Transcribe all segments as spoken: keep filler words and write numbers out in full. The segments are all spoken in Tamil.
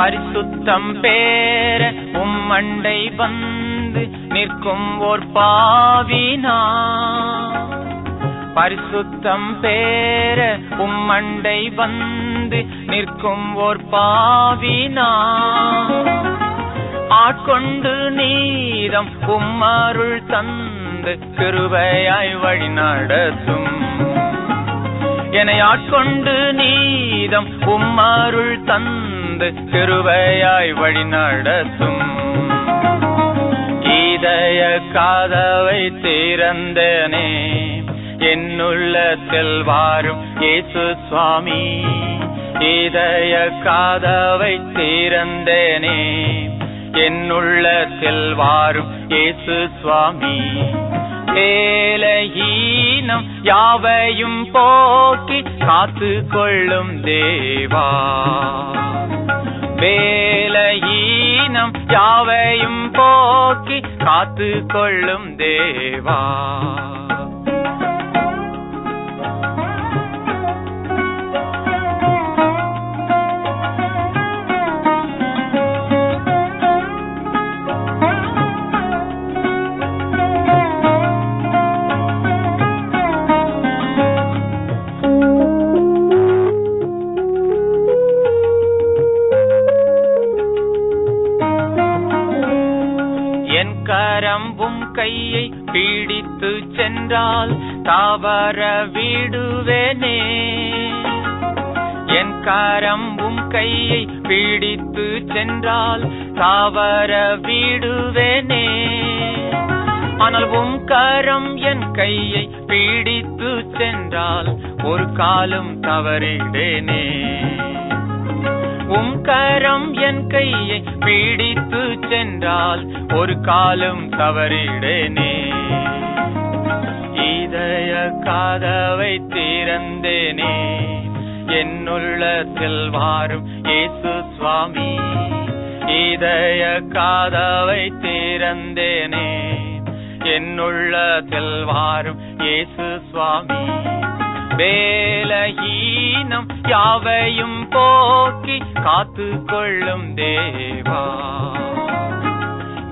பரிசுத்தம் பேர உம்மண்டை வந்து நிற்கும் ஓர் பாவினா, பரிசுத்தம் பேர உம்மண்டை வந்து நிற்கும் ஓர் பாவினா, ஆட்கொண்டு நீதம் உம்மருள் தந்து கிருபையாய் வழி நடத்தும். என்னை ஆட்கொண்டு நீதம் உம்மருள் தந்து கிருபையாய் வழி நடத்தும். இதய காதவை திறந்தனே, என்னுள்ளத்தில் வாரும் இயேசு சுவாமி. இதய காதவை திறந்தனே, என்னுள்ளத்தில் வாரும் இயேசு சுவாமி. ஏலஹீனம் யாவையும் போக்கி காத்து கொள்ளும் தேவா, வேலஹீனம் யாவையும் போக்கி காத்து கொள்ளும் தேவா. கரம்பும் கையை பீடித்து சென்றால் தாவர விடுவேனே, என் கரம்பும் கையை பீடித்து சென்றால் தாவர விடுவேனே. ஆனால் உம் கரம் என் கையை பீடித்து சென்றால் ஒரு காலம் தவறிடேனே, உம் கரம் என் கையை பீடித்து சென்றால் ஒரு காலம் தவறிடேனே. இதய காதவை திறந்தேனே, என்னுள்ளத்தில் வாரும் இயேசு சுவாமி. இதய காதவை திறந்தேனே, என்னுள்ளத்தில் வாரும் இயேசு சுவாமி. வேலஹீனம் யாவையும் போக்கி காத்து கொள்ளும் தேவா,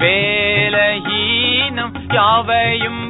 வேலஹீனம் யாவையும்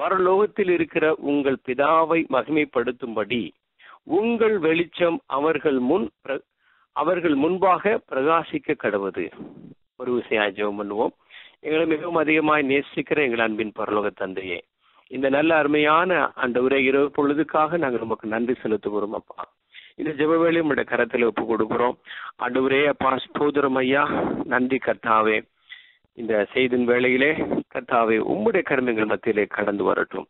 பரலோகத்தில் இருக்கிற உங்கள் பிதாவை மகிமைப்படுத்தும்படி உங்கள் வெளிச்சம் அவர்கள் முன் அவர்கள் முன்பாக பிரகாசிக்க கடவுது. ஒரு விஷயம் ஜெபம் பண்ணுவோம். எங்களை மிகவும் அதிகமாய் நேசிக்கிற எங்கள் அன்பின் பரலோக தந்தையே, இந்த நல்ல அருமையான அந்த உரை இரவு பொழுதுக்காக நாங்கள் நமக்கு நன்றி செலுத்துகிறோம் அப்பா. இந்த ஜெபவேளை உங்களுடைய கரத்தில் ஒப்பு கொடுக்கிறோம் அந்த உரே அப்பா. சகோதரம் ஐயா, நன்றி கர்த்தாவே. இந்த செய்தின் வேளையிலே கர்த்தாவே உம்முடைய கருமங்கள் மத்தியிலே கடந்து வரட்டும்.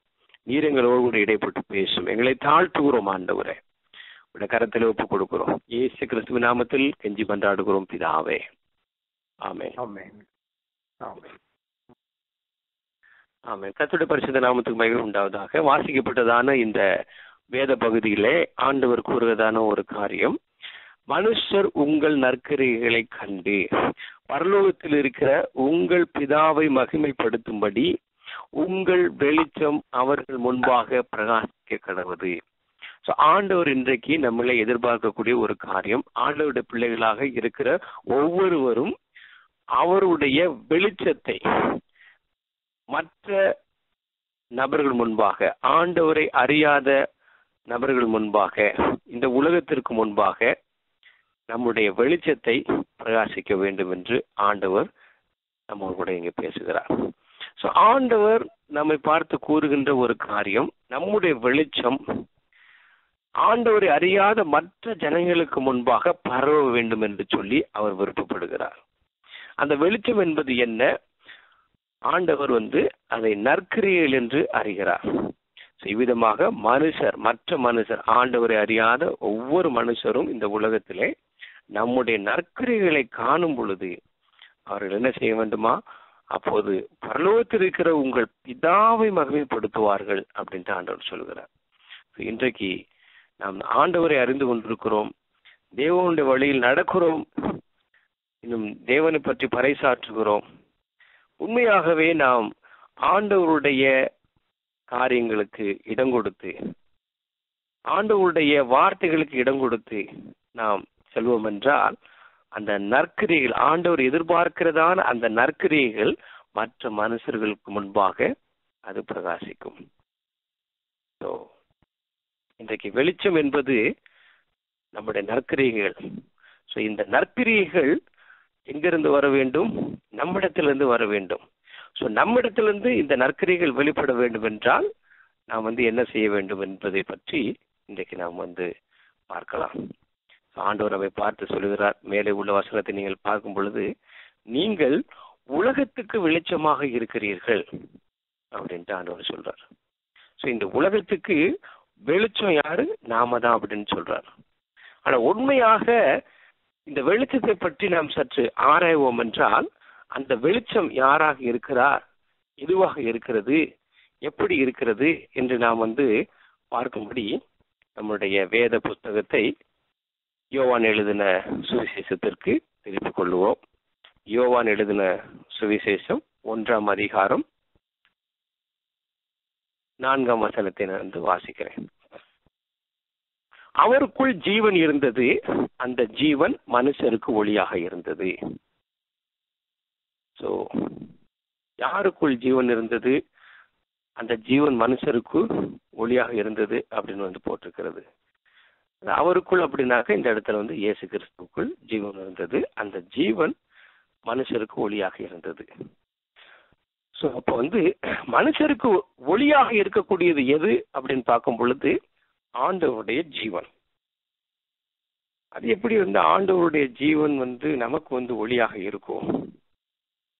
நீர் எங்களோடு கூட இடைப்பட்டு பேசும். எங்களை தாழ்த்துகிறோம் அந்த உரை உடைய கரத்தில் ஒப்பு கொடுக்கிறோம். இயேசு கிறிஸ்துவ நாமத்தில் கெஞ்சி பண்டாடுகிறோம் பிதாவே, ஆமென் ஆமென் ஆமென் ஆமாம். கர்த்தருடைய பரிசுத்த நாமத்துக்கு மகிமை உண்டாவதாக. வாசிக்கப்பட்டதான இந்த வேத பகுதியிலே ஆண்டவர் கூறுவதான ஒரு காரியம், மனுஷர் உங்கள் நற்கிரியைகளை கண்டு பரலோகத்தில் இருக்கிற உங்கள் பிதாவை மகிமைப்படுத்தும்படி உங்கள் வெளிச்சம் அவர்கள் முன்பாக பிரகாசிக்க கடவுது. ஸோ ஆண்டவர் இன்றைக்கு நம்மளை எதிர்பார்க்கக்கூடிய ஒரு காரியம், ஆண்டவருடைய பிள்ளைகளாக இருக்கிற ஒவ்வொருவரும் அவருடைய வெளிச்சத்தை மற்ற நபர்கள் முன்பாக, ஆண்டவரை அறியாத நபர்கள் முன்பாக, இந்த உலகத்திற்கு முன்பாக நம்முடைய வெளிச்சத்தை பிரகாசிக்க வேண்டும் என்று ஆண்டவர் நம்ம கூட இங்கே பேசுகிறார். ஸோ ஆண்டவர் நம்மை பார்த்து கூறுகின்ற ஒரு காரியம், நம்முடைய வெளிச்சம் ஆண்டவரை அறியாத மற்ற ஜனங்களுக்கு முன்பாக பரவ வேண்டும் என்று சொல்லி அவர் விருப்பப்படுகிறார். அந்த வெளிச்சம் என்பது என்ன? ஆண்டவர் வந்து அதை நற்கிரியைகள் என்று அறிகிறார். இவ்விதமாக மனுஷர் மற்ற மனுஷர் ஆண்டவரை அறியாத ஒவ்வொரு மனுஷரும் இந்த உலகத்திலே நம்முடைய நற்கிரியைகளை காணும் பொழுது அவர்கள் என்ன செய்ய வேண்டுமா? அப்போது பரலோகத்தில் இருக்கிற உங்கள் பிதாவை மகிமைப்படுத்துவார்கள் அப்படின்ட்டு ஆண்டவர் சொல்கிறார். இன்றைக்கு நாம் ஆண்டவரை அறிந்து கொண்டிருக்கிறோம், தேவனுடைய வழியில் நடக்கிறோம், இன்னும் தேவனை பற்றி பறைசாற்றுகிறோம். உண்மையாகவே நாம் ஆண்டவருடைய காரியங்களுக்கு இடம் கொடுத்து, ஆண்டவருடைய வார்த்தைகளுக்கு இடம் கொடுத்து நாம் செல்வோம் என்றால் அந்த நற்கிரியைகள், ஆண்டவர் எதிர்பார்க்கிறதான அந்த நற்கிரியைகள் மற்ற மனுஷர்களுக்கு முன்பாக அது பிரகாசிக்கும். இன்றைக்கு வெளிச்சம் என்பது நம்முடைய நற்கிரியைகள். ஸோ இந்த நற்கிரியைகள் எங்கிருந்து வர வேண்டும்? நம்மிடத்திலிருந்து வர வேண்டும். ஸோ நம்மிடத்திலிருந்து இந்த நற்கிரியைகள் வெளிப்பட வேண்டும் என்றால் நாம் வந்து என்ன செய்ய வேண்டும் என்பதை பற்றி இன்றைக்கு நாம் வந்து பார்க்கலாம். ஆண்டவர் நம்மை பார்த்து சொல்லுகிறார், மேலே உள்ள வசனத்தை நீங்கள் பார்க்கும் பொழுது, நீங்கள் உலகத்துக்கு வெளிச்சமாக இருக்கிறீர்கள் அப்படின்ட்டு ஆண்டவர் சொல்றார். ஸோ இந்த உலகத்துக்கு வெளிச்சம் யாரு? நாம தான் அப்படின்னு சொல்றார். ஆனா உண்மையாக இந்த வெளிச்சத்தை பற்றி நாம் சற்று ஆராய்வோம் என்றால், அந்த வெளிச்சம் யாராக இருக்கிறார், எதுவாக இருக்கிறது, எப்படி இருக்கிறது என்று நாம் வந்து பார்க்கும்படி நம்முடைய வேத புஸ்தகத்தை யோவான் எழுதின சுவிசேஷத்திற்கு திருப்பிக் கொள்ளுவோம். யோவான் எழுதின சுவிசேஷம் ஒன்றாம் அதிகாரம் நான்காம் வசனத்தை நான் வாசிக்கிறேன். அவருக்குள் ஜீவன் இருந்தது, அந்த ஜீவன் மனுஷருக்கு ஒளியாக இருந்தது. சோ யாருக்குள் ஜீவன் இருந்தது, அந்த ஜீவன் மனுஷருக்கு ஒளியாக இருந்தது அப்படின்னு வந்து போட்டிருக்கிறது. அவருக்குள் அப்படின்னாக்க இந்த இடத்துல வந்து இயேசு கிறிஸ்துக்குள் ஜீவன் இருந்தது, அந்த ஜீவன் மனுஷருக்கு ஒளியாக இருந்தது. ஸோ அப்போ வந்து மனுஷருக்கு ஒளியாக இருக்கக்கூடியது எது அப்படின்னு பார்க்கும் பொழுது ஆண்டவருடைய ஜீவன். அது எப்படி வந்து ஆண்டவருடைய ஜீவன் வந்து நமக்கு வந்து ஒளியாக இருக்கும்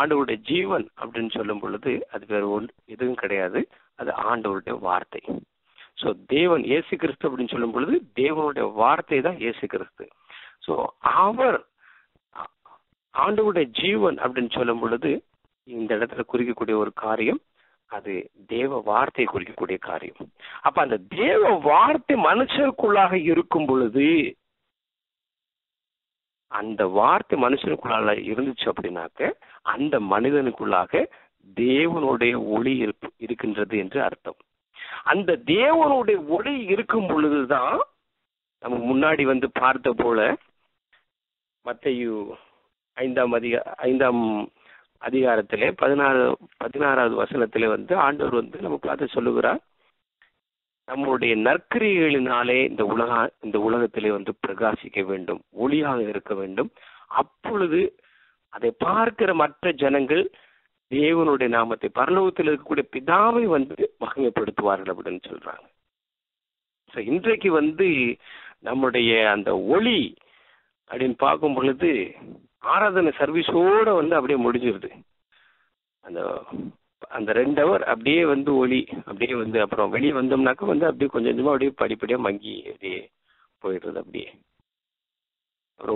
ஆண்டவருடைய ஜீவன் அப்படின்னு சொல்லும் பொழுது அது வேற எதுவும் கிடையாது, அது ஆண்டவருடைய வார்த்தை. ஸோ தேவன் இயேசு கிறிஸ்து அப்படின்னு சொல்லும் பொழுது தேவனுடைய வார்த்தை தான் இயேசு கிறிஸ்து. ஸோ அவர் ஆண்டவருடைய ஜீவன் அப்படின்னு சொல்லும் பொழுது இந்த இடத்துல குறிக்கக்கூடிய ஒரு காரியம், அது தேவ வார்த்தை குறிக்கக்கூடிய காரியம். அப்ப அந்த தேவ வார்த்தை மனுஷருக்குள்ளாக இருக்கும் பொழுது, அந்த வார்த்தை மனுஷனுக்குள்ளாக இருந்துச்சு அப்படின்னாக்க அந்த மனிதனுக்குள்ளாக தேவனுடைய ஒளி இருக்கின்றது என்று அர்த்தம். அந்த தேவனுடைய ஒளி இருக்கும் பொழுதுதான் நம்ம முன்னாடி வந்து பார்த்த போல மத்தேயு ஐந்தாம் அதிக ஐந்தாம் அதிகாரத்திலே பதினாறு பதினாறாவது வசனத்திலே வந்து ஆண்டவர் வந்து நம்ம பார்த்து சொல்லுகிறார், நம்முடைய நற்கிரியைகளினாலே இந்த உலக இந்த உலகத்திலே வந்து பிரகாசிக்க வேண்டும், ஒளியாக இருக்க வேண்டும். அப்பொழுது அதை பார்க்கிற மற்ற ஜனங்கள் தேவனுடைய நாமத்தை, பரலோகத்தில் இருக்கக்கூடிய பிதாவை வந்து மகிமைப்படுத்துவார்கள் அப்படின்னு சொல்றாங்க. ஸோ இன்றைக்கு வந்து நம்முடைய அந்த ஒளி அப்படின்னு பார்க்கும் பொழுது ஆராதனை சர்வீஸோட வந்து அப்படியே முடிஞ்சிருது. அந்த அந்த ரெண்டு அவர் அப்படியே வந்து ஒளி அப்படியே வந்து, அப்புறம் வெளியே வந்தோம்னாக்க வந்து அப்படியே கொஞ்சம் கொஞ்சமாக அப்படியே படிப்படியாக மங்கி அப்படியே போயிடுறது. அப்படியே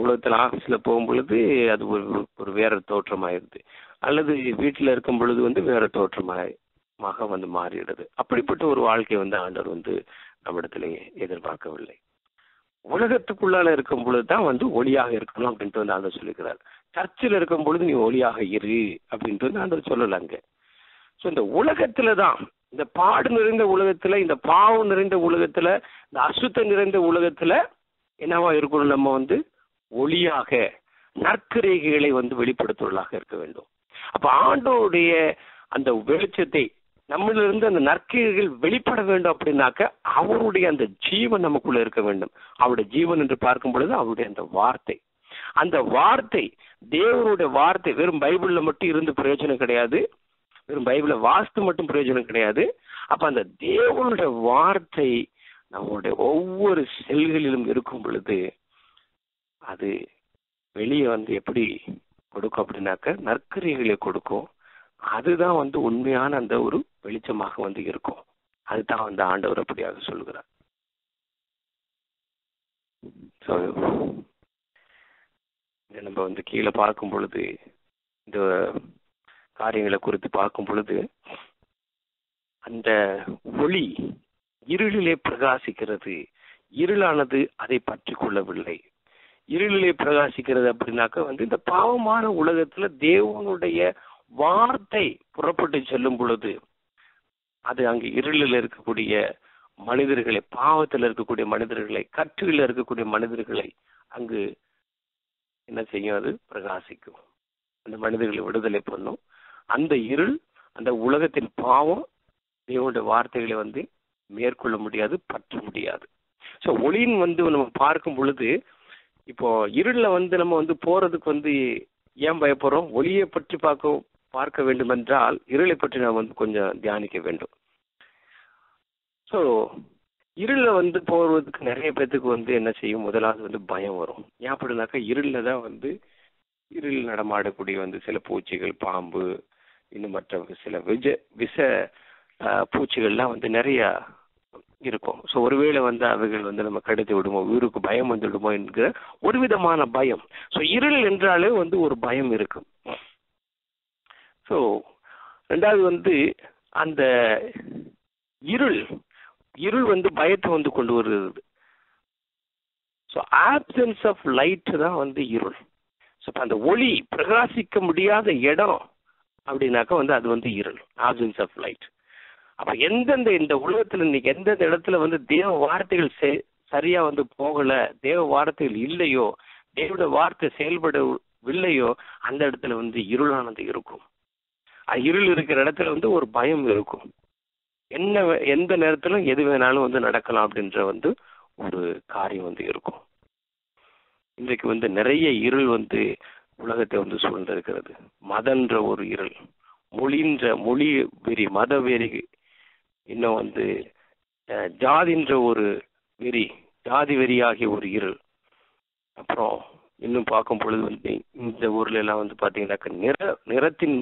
உலகத்தில் ஆஃபீஸில் போகும் பொழுது அது ஒரு ஒரு வேற தோற்றமாயிருது, அல்லது வீட்டில் இருக்கும் பொழுது வந்து வேற தோற்றமாக வந்து மாறிடுது. அப்படிப்பட்ட ஒரு வாழ்க்கை வந்து ஆண்டவர் வந்து நம்மிடத்துல எதிர்பார்க்கவில்லை. உலகத்துக்குள்ளால இருக்கும் பொழுதுதான் வந்து ஒளியாக இருக்கணும் அப்படின்ட்டு வந்து ஆண்டவர் சொல்லுகிறார். சர்ச்சில் இருக்கும் பொழுது நீ ஒளியாக இரு அப்படின்ட்டு வந்து ஆண்டவர் சொல்லலாங்க. ஸோ இந்த உலகத்துல தான், இந்த பாடு நிறைந்த உலகத்துல, இந்த பாவம் நிறைந்த உலகத்துல, இந்த அசுத்தம் நிறைந்த உலகத்துல என்னவா இருக்கணும்? நம்ம வந்து ஒளியாக நற்கிரியைகளை வந்து வெளிப்படுத்துவதாக இருக்க வேண்டும். அப்ப ஆண்டோருடைய அந்த வெளிச்சத்தை, நம்மளிருந்து அந்த நற்கிரியைகள் வெளிப்பட வேண்டும் அப்படின்னாக்க அவருடைய அந்த ஜீவன் நமக்குள்ள இருக்க வேண்டும். அவருடைய ஜீவன் என்று பார்க்கும் பொழுது அவருடைய அந்த வார்த்தை, அந்த வார்த்தை தேவனுடைய வார்த்தை வெறும் பைபிளில் மட்டும் இருந்து பிரயோஜனம் கிடையாது, வெறும் பைபிளை வாஸ்து மட்டும் பிரயோஜனம் கிடையாது. அப்போ அந்த தேவனுடைய வார்த்தை நம்மளுடைய ஒவ்வொரு செல்களிலும் இருக்கும் பொழுது அது வெளியே வந்து எப்படி கொடுக்கும் அப்படின்னாக்க நற்கரியங்களை கொடுக்கும். அதுதான் வந்து உண்மையான அந்த ஒரு வெளிச்சமாக வந்து இருக்கும். அதுதான் வந்து ஆண்டவர் அப்படியாக சொல்லுகிறார். நம்ம வந்து கீழே பார்க்கும் பொழுது இந்த காரியங்களை குறித்து பார்க்கும் பொழுது அந்த ஒளி இருளிலே பிரகாசிக்கிறது, இருளானது அதை பற்றி கொள்ளவில்லை. இருளிலே பிரகாசிக்கிறது அப்படின்னாக்க வந்து இந்த பாவமான உலகத்துல தேவனுடைய வார்த்தை புறப்பட்டு செல்லும் பொழுது அது அங்கு இருளில் இருக்கக்கூடிய மனிதர்களை, பாவத்தில் இருக்கக்கூடிய மனிதர்களை, கற்றுவில் இருக்கக்கூடிய மனிதர்களை அங்கு என்ன செய்யும்? அது பிரகாசிக்கும், அந்த மனிதர்களை விடுதலை பண்ணும். அந்த இருள், அந்த உலகத்தின் பாவம் தேவனுடைய வார்த்தைகளை வந்து மேற்கொள்ள முடியாது, பற்ற முடியாது. ஸோ ஒளியின் வந்து நம்ம பார்க்கும் பொழுது இப்போ இருளில் வந்து நம்ம வந்து போறதுக்கு வந்து ஏன் பயப்படுறோம்? ஒளியை பற்றி பார்க்க பார்க்க வேண்டும் என்றால் இருளை பற்றி நாம் வந்து கொஞ்சம் தியானிக்க வேண்டும். ஸோ இருளில் வந்து போகிறதுக்கு நிறைய பேர்த்துக்கு வந்து என்ன செய்யும்? முதலாவது வந்து பயம் வரும். ஏன் அப்படின்னாக்கா இருளில் தான் வந்து இருள் நடமாடக்கூடிய வந்து சில பூச்சிகள், பாம்பு, இன்னும் மற்ற சில விஜ விஷ பூச்சிகள்லாம் வந்து நிறையா இருக்கும். ஸோ ஒருவேளை வந்து அவைகள் வந்து நம்ம கடித்து விடுமோ, உயிருக்கு பயம் வந்து விடுமோ என்கிற ஒரு விதமான பயம். ஸோ இருள் என்றாலே வந்து ஒரு பயம் இருக்கும். ஸோ ரெண்டாவது வந்து அந்த இருள் இருள் வந்து பயத்தை வந்து கொண்டு வருகிறது. ஸோ ஆப்சன்ஸ் ஆஃப் லைட்டு தான் வந்து இருள். ஸோ அந்த ஒளி பிரகாசிக்க முடியாத இடம் அப்படின்னாக்கா வந்து அது வந்து இருள், ஆப்சன்ஸ் ஆஃப் லைட். அப்போ எந்தெந்த இந்த உலகத்தில் இன்னைக்கு எந்தெந்த இடத்துல வந்து தேவ வார்த்தைகள் செ சரியாக வந்து போகலை, தேவ வார்த்தைகள் இல்லையோ, தேவோட வார்த்தை செயல்படவில்லையோ, அந்த இடத்துல வந்து இருளானது இருக்கும். இருள் இருக்கிற இடத்துல வந்து ஒரு பயம் இருக்கும். என்ன எந்த நேரத்திலும் எது வேணாலும் வந்து நடக்கலாம் அப்படின்ற வந்து ஒரு காரியம் வந்து இருக்கும். இன்றைக்கு வந்து நிறைய இருள் வந்து உலகத்தை வந்து சூழ்ந்திருக்கிறது. மதன்ற ஒரு இருள், மொழின்ற மொழி வெறி, மத வெறி, இன்னும் வந்து ஜாதின்ற ஒரு வெறி, ஜாதி வெறியாகிய ஒரு இருள். அப்புறம் இன்னும் பார்க்கும் பொழுது வந்து இந்த ஊர்ல எல்லாம் வந்து பார்த்தீங்கன்னாக்க நிற நிறத்தின்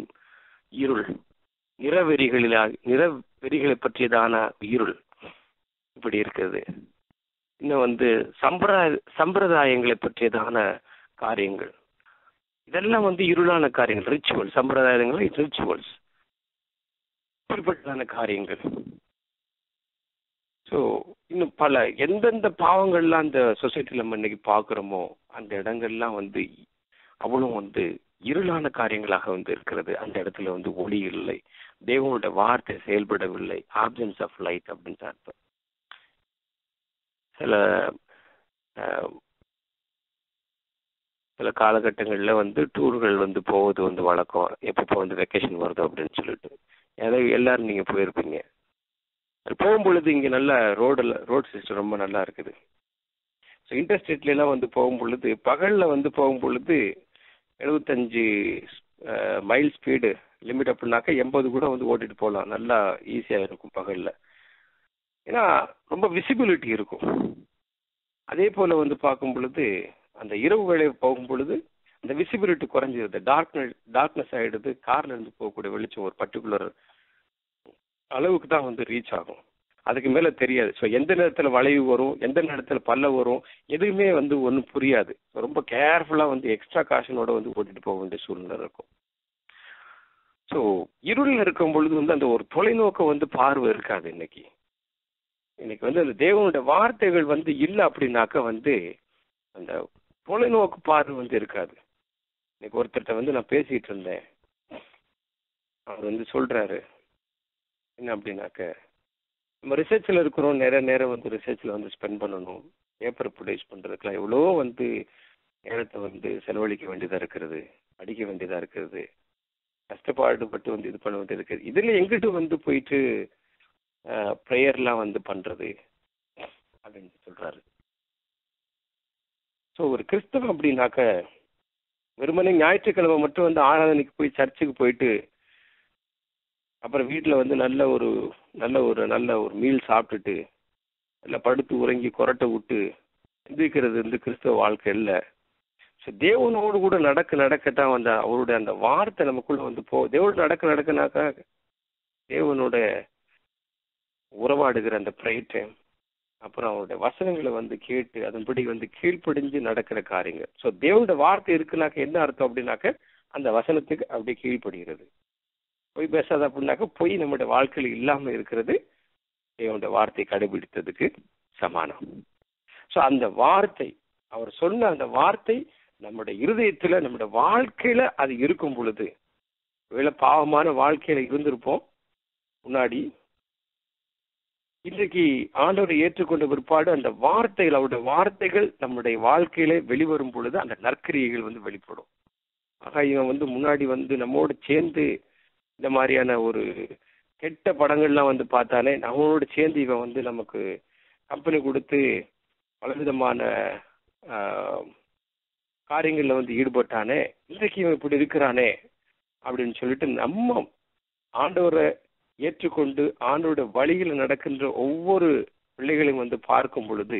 இருள், நிறவெறிகளிலா நிற வெறிகளை பற்றியதான இருள் இப்படி இருக்கிறது. இன்னும் வந்து சம்பிரதாய சம்பிரதாயங்களை பற்றியதான காரியங்கள், இதெல்லாம் வந்து இருளான காரியங்கள். ரிச்சுவல் சம்பிரதாயங்கள், ரிச்சுவல்ஸ் குறிப்பிட்டதான காரியங்கள். ஸோ இன்னும் பல எந்தெந்த பாவங்கள்லாம் அந்த சொசைட்டியில் நம்ம இன்னைக்கு பார்க்குறோமோ அந்த இடங்கள்லாம் வந்து அவ்வளோ வந்து இருளான காரியங்களாக வந்து இருக்கிறது. அந்த இடத்துல வந்து ஒளி இல்லை, தேவனுடைய வார்த்தை செயல்படவில்லை, ஆப்சன்ஸ் ஆஃப் லைட் அப்படின்னு அர்த்தம். சில சில காலகட்டங்களில் வந்து டூர்கள் வந்து போவது வந்து வழக்கம். எப்பப்போ வந்து வெக்கேஷன் வருது அப்படின்னு சொல்லிட்டு ஏதாவது எல்லாரும் நீங்கள் போயிருப்பீங்க. போகும்பொழுது இங்கே நல்லா ரோடில் ரோட் சிஸ்டம் ரொம்ப நல்லா இருக்குது. ஸோ இன்டர்ஸ்டேட்லாம் வந்து போகும்பொழுது பகலில் வந்து போகும்பொழுது எழுபத்தஞ்சு மைல் ஸ்பீடு லிமிட் அப்படின்னாக்கா எண்பது கூட வந்து ஓட்டிட்டு போகலாம், நல்லா ஈஸியாக இருக்கும் பகலில். ஏன்னா ரொம்ப விசிபிலிட்டி இருக்கும். அதே போல் வந்து பார்க்கும் பொழுது அந்த இரவு வேலையை போகும் பொழுது அந்த விசிபிலிட்டி குறைஞ்சிருது, டார்க்னஸ் டார்க்னஸ் ஆகிடுது. காரில் இருந்து போகக்கூடிய வெளிச்சம் ஒரு பர்டிகுலர் அளவுக்கு தான் வந்து ரீச் ஆகும், அதுக்கு மேலே தெரியாது. ஸோ எந்த நேரத்தில் வளைவு வரும், எந்த நேரத்தில் பல்ல வரும், எதுவுமே வந்து ஒன்றும் புரியாது. ரொம்ப கேர்ஃபுல்லாக வந்து எக்ஸ்ட்ரா காஷனோட வந்து ஓட்டிட்டு போக வேண்டிய சூழ்நிலை இருக்கும். ஸோ இருளில் இருக்கும் பொழுது வந்து அந்த ஒரு தொலைநோக்கம் வந்து பார்வை இருக்காது. இன்னைக்கு இன்னைக்கு வந்து அந்த தேவனுடைய வார்த்தைகள் வந்து இல்லை அப்படின்னாக்க வந்து அந்த தொலைநோக்கு பார்வை வந்து இருக்காது. இன்னைக்கு ஒருத்தர்கிட்ட வந்து நான் பேசிகிட்டு இருந்தேன். அவர் வந்து சொல்கிறாரு என்ன அப்படின்னாக்க, நம்ம ரிசர்ச்சில் இருக்கிறோம், நிறைய நேரம் வந்து ரிசர்ச்சில் வந்து ஸ்பெண்ட் பண்ணணும், பேப்பர் ப்ரொடியூஸ் பண்ணுறதுக்குலாம் எவ்வளோ வந்து நேரத்தை வந்து செலவழிக்க வேண்டியதாக இருக்கிறது, படிக்க வேண்டியதாக இருக்கிறது, கஷ்டப்பாடுபட்டு வந்து இது பண்ண வேண்டியது இருக்குது. இதில் எங்கிட்ட வந்து போயிட்டு ப்ரேயர்லாம் வந்து பண்ணுறது அப்படின்னு சொல்கிறாரு. ஸோ ஒரு கிறிஸ்தவம் அப்படின்னாக்க வெறுமனே ஞாயிற்றுக்கிழமை மட்டும் வந்து ஆராதனைக்கு போய் சர்ச்சுக்கு போயிட்டு அப்புறம் வீட்டில் வந்து நல்ல ஒரு நல்ல ஒரு நல்ல ஒரு மீல் சாப்பிட்டுட்டு இல்லை படுத்து உறங்கி கொரட்டை விட்டு எந்திரிக்கிறது வந்து கிறிஸ்தவ வாழ்க்கை இல்லை. ஸோ தேவனோடு கூட நடக்க நடக்கத்தான் வந்து அவருடைய அந்த வார்த்தை நமக்குள்ளே வந்து போ தேவனோடு நடக்க நடக்கினாக்கா தேவனோட உறவாடுகிற அந்த ப்ரேயர் டைம் அப்புறம் அவருடைய வசனங்களை வந்து கேட்டு அதன்படி வந்து கீழ்ப்படிஞ்சு நடக்கிற காரியங்கள். ஸோ தேவனோட வார்த்தை இருக்குனாக்க என்ன அர்த்தம் அப்படின்னாக்க அந்த வசனத்துக்கு அப்படியே கீழ்ப்படுகிறது. பொய் பேசாது அப்படின்னாக்க பொய் நம்முடைய வாழ்க்கையில் இல்லாமல் இருக்கிறது தேவனுடைய வார்த்தை கடைபிடித்ததுக்கு சமானம். ஸோ அந்த வார்த்தை அவர் சொன்ன அந்த வார்த்தை நம்முடைய இருதயத்தில் நம்முடைய வாழ்க்கையில் அது இருக்கும் பொழுது ஒருவேளை பாவமான வாழ்க்கையில் இருந்திருப்போம் முன்னாடி, இன்றைக்கு ஆண்டவரை ஏற்றுக்கொண்ட பிற்பாடு அந்த வார்த்தைகள் அவருடைய வார்த்தைகள் நம்முடைய வாழ்க்கையில வெளிவரும் பொழுது அந்த நற்கிரியைகள் வந்து வெளிப்படும். ஆக இவன் வந்து முன்னாடி வந்து நம்மோடு சேர்ந்து இந்த மாதிரியான ஒரு கெட்ட படங்கள்லாம் வந்து பார்த்தாலே நம்மளோட சேர்ந்து இவன் வந்து நமக்கு கம்பெனி கொடுத்து பலவிதமான காரியங்களில் வந்து ஈடுபட்டானே, இன்றைக்கு இவன் இப்படி இருக்கிறானே அப்படின்னு சொல்லிட்டு நம்ம ஆண்டவரை ஏற்றுக்கொண்டு ஆண்டோட வழியில் நடக்கின்ற ஒவ்வொரு பிள்ளைகளையும் வந்து பார்க்கும் பொழுது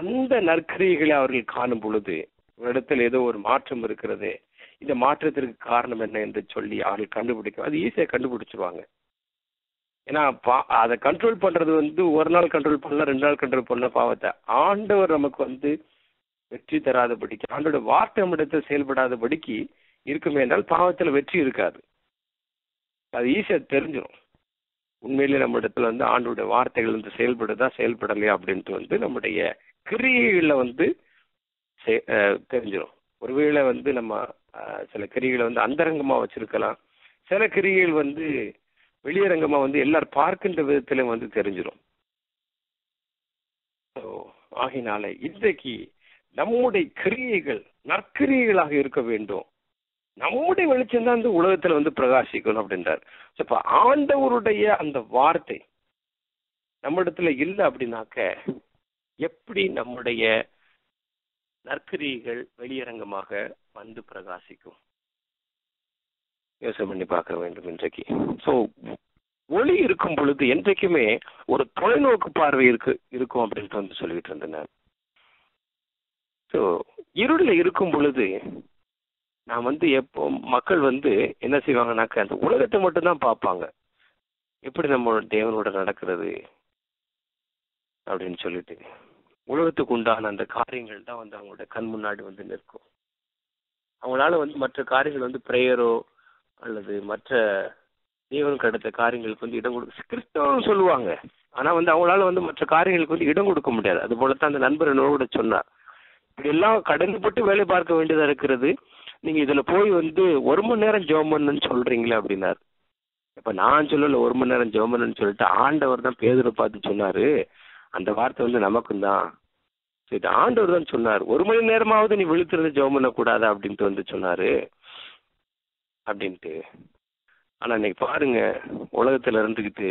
அந்த நற்கிரியைகளை அவர்கள் காணும் பொழுது ஒரு இடத்துல ஏதோ ஒரு மாற்றம் இருக்கிறது, இந்த மாற்றத்திற்கு காரணம் என்ன என்று சொல்லி அவர்கள் கண்டுபிடிக்க அது ஈஸியாக கண்டுபிடிச்சிருவாங்க. ஏன்னா பா அதை கண்ட்ரோல் பண்ணுறது வந்து ஒரு நாள் கண்ட்ரோல் பண்ணலாம், ரெண்டு நாள் கண்ட்ரோல் பண்ணலாம் பாவத்தை. ஆண்டவர் நமக்கு வந்து வெற்றி தராதபடிக்கு ஆண்டோட வார்த்தை இடத்துல செயல்படாதபடிக்கு இருக்குமே என்றால் பாவத்தில் வெற்றி இருக்காது. அது ஈஸியாக தெரிஞ்சிடும் உண்மையிலே நம்ம இடத்துல வந்து ஆண்டோடைய வார்த்தைகள் வந்து செயல்படுதா செயல்படலையா அப்படின்ட்டு வந்து நம்முடைய கிரியைகளை வந்து தெரிஞ்சிடும். ஒருவேளை வந்து நம்ம சில கிரியைகளை வந்து அந்தரங்கமாக வச்சுருக்கலாம், சில கிரியைகள் வந்து வெளியரங்கமாக வந்து எல்லாரும் பார்க்கின்ற விதத்திலையும் வந்து தெரிஞ்சிடும். ஸோ ஆகினால இன்றைக்கு நம்முடைய கிரியைகள் நற்கிரியைகளாக இருக்க வேண்டும், நம்முடைய வெளிச்சம் தான் இந்த உலகத்தில் வந்து பிரகாசிக்கணும் அப்படின்றார். ஸோ இப்போ ஆண்டவருடைய அந்த வார்த்தை நம்மிடத்துல இல்லை அப்படின்னாக்க எப்படி நம்முடைய நற்கிரியைகள் வெளியரங்கமாக வந்து பிரகாசிக்கும் யோசனை பண்ணி பார்க்க வேண்டும் இன்றைக்கு. ஸோ ஒளி இருக்கும் பொழுது என்றைக்குமே ஒரு தொலைநோக்கு பார்வை இருக்கு இருக்கும் அப்படின்ட்டு வந்து சொல்லிட்டு இருந்தேன். ஸோ இருளில் இருக்கும் பொழுது நான் வந்து எப்போ மக்கள் வந்து என்ன செய்வாங்கன்னாக்க அந்த உலகத்தை மட்டும்தான் பார்ப்பாங்க, எப்படி நம்ம தேவனோட நடக்கிறது அப்படின்னு சொல்லிட்டு உலகத்துக்கு உண்டான அந்த காரியங்கள் தான் வந்து அவங்களோட கண் முன்னாடி வந்து நிற்கும். அவங்களால வந்து மற்ற காரியங்கள் வந்து ப்ரேயரோ அல்லது மற்ற தேவனுக்கு அடுத்த காரியங்களுக்கு வந்து இடம் கொடுக்க கிறிஸ்தவம் சொல்லுவாங்க, ஆனால் வந்து அவங்களால வந்து மற்ற காரியங்களுக்கு வந்து இடம் கொடுக்க முடியாது. அது போலத்தான் அந்த நண்பர் என்னோட சொன்னார், இப்படி எல்லாம் கடந்துபட்டு வேலை பார்க்க வேண்டியதாக இருக்கிறது, நீங்கள் இதில் போய் வந்து ஒரு மணி நேரம் ஜெபம் பண்ணுன்னு சொல்கிறீங்களே அப்படின்னாரு. இப்போ நான் சொல்லலை ஒரு மணி நேரம் ஜெபம் பண்ணுன்னு சொல்லிட்டு ஆண்டவர் தான் பேதுரை பார்த்து சொன்னார், அந்த வார்த்தை வந்து நமக்கும் தான். சரி ஆண்டவர் தான் சொன்னார் ஒரு மணி நேரமாவது நீ விழுத்துறது ஜெபம் பண்ணக்கூடாது அப்படின்ட்டு வந்து சொன்னார் அப்படின்ட்டு. ஆனால் இன்னைக்கு பாருங்க உலகத்தில் இருந்துக்கிட்டு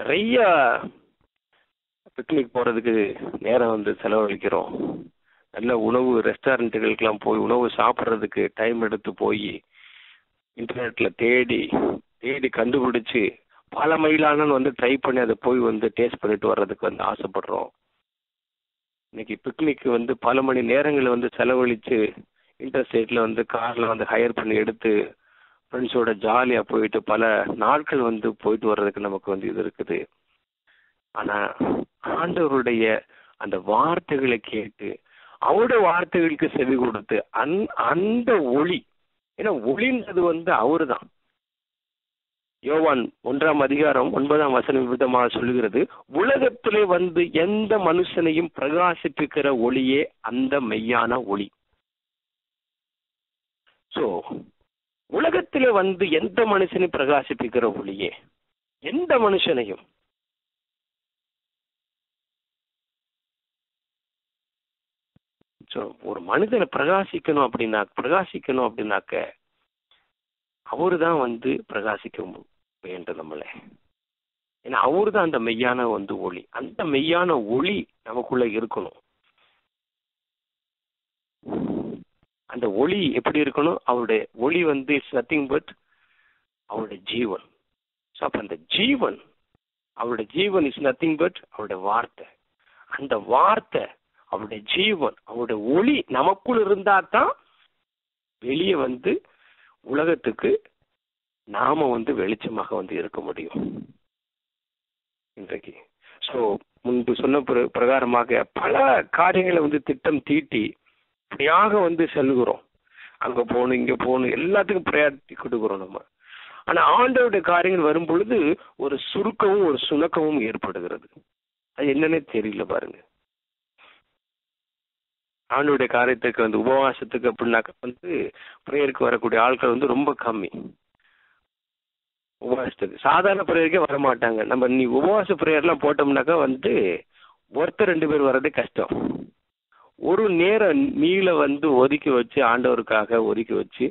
நிறையா பிக்னிக் போகிறதுக்கு நேரம் வந்து செலவழிக்கிறோம், நல்ல உணவு ரெஸ்டாரண்ட்டுகளுக்கெல்லாம் போய் உணவு சாப்பிட்றதுக்கு டைம் எடுத்து போய் இன்டர்நெட்டில் தேடி தேடி கண்டுபிடிச்சி பல மைலானன்னு வந்து ட்ரை பண்ணி அதை போய் வந்து டேஸ்ட் பண்ணிட்டு வர்றதுக்கு வந்து ஆசைப்படுறோம். இன்னைக்கு பிக்னிக்கு வந்து பல மணி நேரங்களில் வந்து செலவழித்து இன்டர்ஸ்டேட்டில் வந்து காரில் வந்து ஹையர் பண்ணி எடுத்து ஃப்ரெண்ட்ஸோட ஜாலியாக போயிட்டு பல நாட்கள் வந்து போயிட்டு வர்றதுக்கு நமக்கு வந்து இது இருக்குது. ஆனால் ஆண்டவருடைய அந்த வார்த்தைகளை கேட்டு அவருடைய வார்த்தைகளுக்கு செவி கொடுத்து அந் அந்த ஒளி, ஏன்னா ஒளின்றது வந்து அவரு தான். யோவான் ஒன்றாம் அதிகாரம் ஒன்பதாம் வசனம் விதமாக சொல்லுகிறது, உலகத்திலே வந்து எந்த மனுஷனையும் பிரகாசிப்பிக்கிற ஒளியே அந்த மெய்யான ஒளி. ஸோ உலகத்திலே வந்து எந்த மனுஷனையும் பிரகாசிப்பிக்கிற ஒளியே எந்த மனுஷனையும் ஒரு மனிதனை பிரகாசிக்கணும் அப்படின்னா பிரகாசிக்கணும் அப்படின்னாக்க அவரு தான் வந்து பிரகாசிக்க வேண்டும் நம்மள. ஏன்னா அவரு தான் அந்த மெய்யான வந்து ஒளி, அந்த மெய்யான ஒளி நமக்குள்ள இருக்கணும். அந்த ஒளி எப்படி இருக்கணும்? அவருடைய ஒளி வந்து இட்ஸ் நத்திங் பட் அவருடைய ஜீவன். ஸோ அப்போ அந்த ஜீவன், அவருடைய ஜீவன் இஸ் நத்திங் பட் அவருடைய வார்த்தை. அந்த வார்த்தை, அவருடைய ஜீவன், அவருடைய ஒளி நமக்குள் இருந்தா தான் வெளியே வந்து உலகத்துக்கு நாம வந்து வெளிச்சமாக வந்து இருக்க முடியும். இன்றைக்கு ஸோ முன்பு சொன்ன பிரகாரமாக பல காரியங்களை வந்து திட்டம் தீட்டி இப்படியாக வந்து செல்கிறோம். அங்க போகணும், இங்க போகணும், எல்லாத்துக்கும் ப்ரையாரிட்டி கொடுக்குறோம் நம்ம. ஆனா ஆண்டவருடைய காரியங்கள் வரும் பொழுது ஒரு சுருக்கமும் ஒரு சுணக்கமும் ஏற்படுகிறது. அது என்னன்னே தெரியல பாருங்க. ஆண்டவருடைய காரியத்துக்கு வந்து உபவாசத்துக்கு அப்படின்னாக்க வந்து பிரேயருக்கு வரக்கூடிய ஆட்கள் வந்து ரொம்ப கம்மி. உபவாசத்துக்கு சாதாரண பிரேயருக்கே வரமாட்டாங்க. நம்ம நீ உபவாச பிரேயர்லாம் போட்டோம்னாக்கா வந்துட்டு ஒருத்தர் ரெண்டு பேர் வர்றதே கஷ்டம். ஒரு நேரம் நீளை வந்து ஒதுக்கி வச்சு ஆண்டவருக்காக ஒதுக்கி வச்சு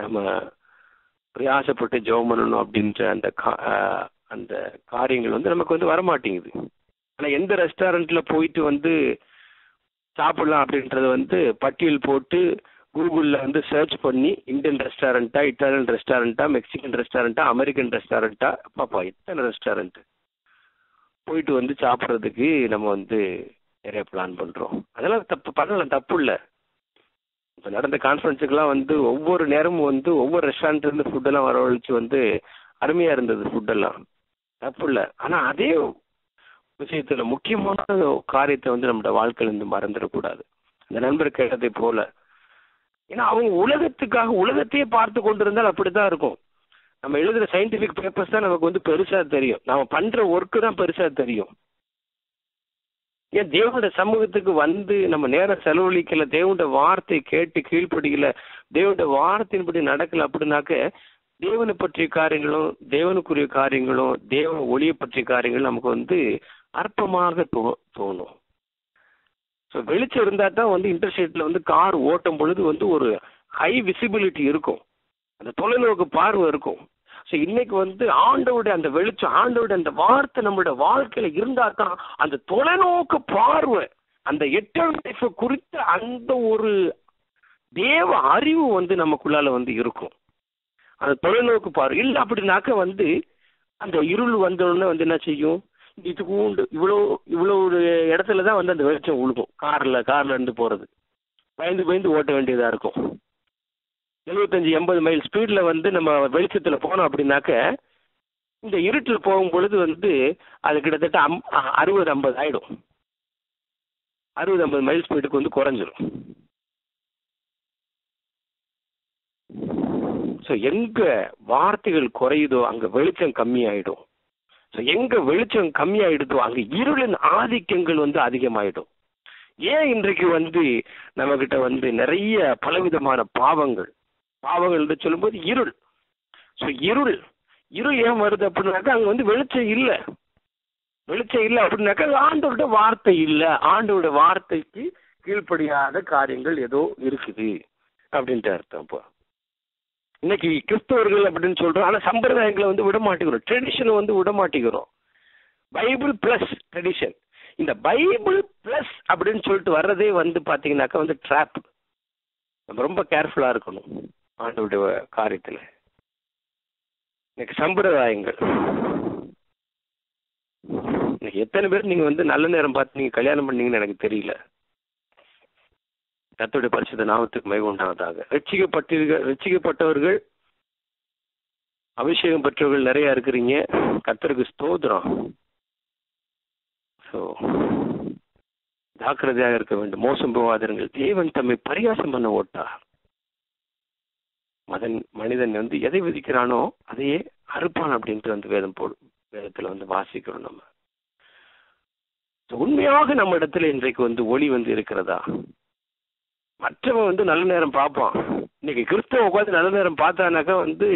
நம்ம பிரயாசப்பட்டு ஜெபம் பண்ணணும் அப்படின்ற அந்த அந்த காரியங்கள் வந்து நமக்கு வந்து வரமாட்டேங்குது. ஆனால் எந்த ரெஸ்டாரண்ட்ல போயிட்டு வந்து சாப்பிடலாம் அப்படின்றது வந்து பட்டியல் போட்டு கூகுளில் வந்து சர்ச் பண்ணி இந்தியன் ரெஸ்டாரண்ட்டா, இட்டாலியன் ரெஸ்டாரண்ட்டா, மெக்சிகன் ரெஸ்டாரண்ட்டா, அமெரிக்கன் ரெஸ்டாரண்ட்டா, பாப்பா எத்தனை ரெஸ்டாரண்ட் போயிட்டு வந்து சாப்பிட்றதுக்கு நம்ம வந்து நிறைய பிளான் பண்ணுறோம். அதெல்லாம் தப்பு பண்ணலாம், தப்பு இல்லை. இப்போ நடந்த கான்ஃபரன்ஸுக்கெல்லாம் வந்து ஒவ்வொரு நேரமும் வந்து ஒவ்வொரு ரெஸ்டாரண்ட்லேருந்து ஃபுட்டெல்லாம் வரவழைச்சு வந்து அருமையாக இருந்தது, ஃபுட்டெல்லாம் தப்பு இல்லை. ஆனால் அதே விஷயத்துல முக்கியமான காரியத்தை வந்து நம்மளோட வாழ்க்கையில இருந்து மறந்துடக்கூடாது. அந்த நண்பர் கேட்டதை போல, ஏன்னா அவங்க உலகத்துக்காக உலகத்தையே பார்த்து கொண்டிருந்தால் அப்படித்தான் இருக்கும். நம்ம எழுதுற சயின்டிபிக் பேப்பர்ஸ் தான் நமக்கு வந்து பெருசா தெரியும், நம்ம பண்ற ஒர்க்கு தான் பெருசா தெரியும். ஏன் தேவனுடைய சமூகத்துக்கு வந்து நம்ம நேரம் செலவழிக்கல, தேவனுடைய வார்த்தை கேட்டு கீழ்ப்படிக்கல, தேவனுடைய வார்த்தையின்படி நடக்கல அப்படின்னாக்க தேவனை பற்றிய காரியங்களும் தேவனுக்குரிய காரியங்களும் தேவன ஒளியை பற்றிய காரியங்களும் நமக்கு வந்து அற்பமாக தோணும். ஸோ வெளிச்சம் இருந்தால் தான் வந்து இன்டர்ஸ்டேட்ல வந்து கார் ஓட்டும் பொழுது வந்து ஒரு ஹை விசிபிலிட்டி இருக்கும், அந்த தொலைநோக்கு பார்வை இருக்கும். ஸோ இன்னைக்கு வந்து ஆண்டவுடைய அந்த வெளிச்சம், ஆண்டவுடைய அந்த வார்த்தை நம்மளோட வாழ்க்கையில இருந்தா தான் அந்த தொலைநோக்கு பார்வை, அந்த எட்டர்னைஃபை குறித்த அந்த ஒரு தேவ அறிவு வந்து நமக்குள்ளால வந்து இருக்கும். அந்த தொலைநோக்கு பார்வை இல்லை அப்படின்னாக்க வந்து அந்த இருள் வந்தோடனே வந்து என்ன செய்யும், இதுக்கு உண்டு இவ்வளோ இவ்வளோ ஒரு இடத்துல தான் வந்து அந்த வெளிச்சம் உழுக்கும். காரில் காரில் இருந்து போகிறது பயந்து பயந்து ஓட்ட வேண்டியதாக இருக்கும். எழுபத்தஞ்சி எண்பது மைல் ஸ்பீடில் வந்து நம்ம வெளிச்சத்தில் போனோம் அப்படின்னாக்க இந்த இருட்டில் போகும் பொழுது வந்து அது கிட்டத்தட்ட அம் அறுபது ஐம்பது ஆகிடும், அறுபது ஐம்பது மைல் ஸ்பீடுக்கு வந்து குறைஞ்சிடும். ஸோ எங்கே வார்த்தைகள் குறையுதோ அங்கே வெளிச்சம் கம்மியாயிடும். ஸோ எங்கே வெளிச்சம் கம்மியாயிடுதோ அங்கே இருளின் ஆதிக்கங்கள் வந்து அதிகமாயிடும். ஏன் இன்றைக்கு வந்து நம்மகிட்ட வந்து நிறைய பலவிதமான பாவங்கள், பாவங்கள் என்று சொல்லும்போது இருள். ஸோ இருள் இருள் ஏன் வருது அப்படின்னாக்கா அங்கே வந்து வெளிச்சம் இல்லை. வெளிச்சம் இல்லை அப்படின்னாக்கா ஆண்டோட வார்த்தை இல்லை, ஆண்டோட வார்த்தைக்கு கீழ்ப்படியாத காரியங்கள் ஏதோ இருக்குது அப்படின்ற அர்த்தம். இப்போ இன்னைக்கு கிறிஸ்தவர்கள் அப்படின்னு சொல்றோம், ஆனா சம்பிரதாயங்களை வந்து விட மாட்டேங்கிறோம், ட்ரெடிஷனை வந்து விட மாட்டேங்கிறோம். பைபிள் பிளஸ் ட்ரெடிஷன், இந்த பைபிள் பிளஸ் அப்படின்னு சொல்லிட்டு வர்றதே வந்து பாத்தீங்கன்னாக்கா வந்து ட்ராப். நம்ம ரொம்ப கேர்ஃபுல்லா இருக்கணும் ஆண்டோட காரியத்துல. இன்னைக்கு சம்பிரதாயங்கள், இன்னைக்கு எத்தனை பேர் நீங்க வந்து நல்ல நேரம் பார்த்து நீங்க கல்யாணம் பண்ணீங்கன்னு எனக்கு தெரியல. கர்த்தருடைய பரிசுத்த நாமத்துக்கு மிக உண்டாவதாக. ரட்சிக்கப்பட்டீர்கள், ரட்சிக்கப்பட்டவர்கள், அபிஷேகம் பெற்றவர்கள் நிறைய இருக்கிறீங்க, கர்த்தருக்கு ஸ்தோத்திரம். ஸோ ஜாக்கிரதையாக இருக்க வேண்டும், மோசம் போகாதீர்கள். தேவன் தம்மை பரிகாசம் பண்ண ஓட்டார். மதன் மனிதன் வந்து எதை விதிக்கிறானோ அதையே அறுப்பான் அப்படின்ட்டு வந்து வேதம் போடு வேதத்துல வந்து வாசிக்கிறோம் நம்ம. உண்மையாக நம்ம இடத்துல இன்றைக்கு வந்து ஒளி வந்து இருக்கிறதா? மற்றவன் வந்து நல்ல நேரம் பார்ப்பான். இன்னைக்கு கிறிஸ்தவ உட்காந்து நல்ல நேரம் பார்த்தானாக்கா வந்து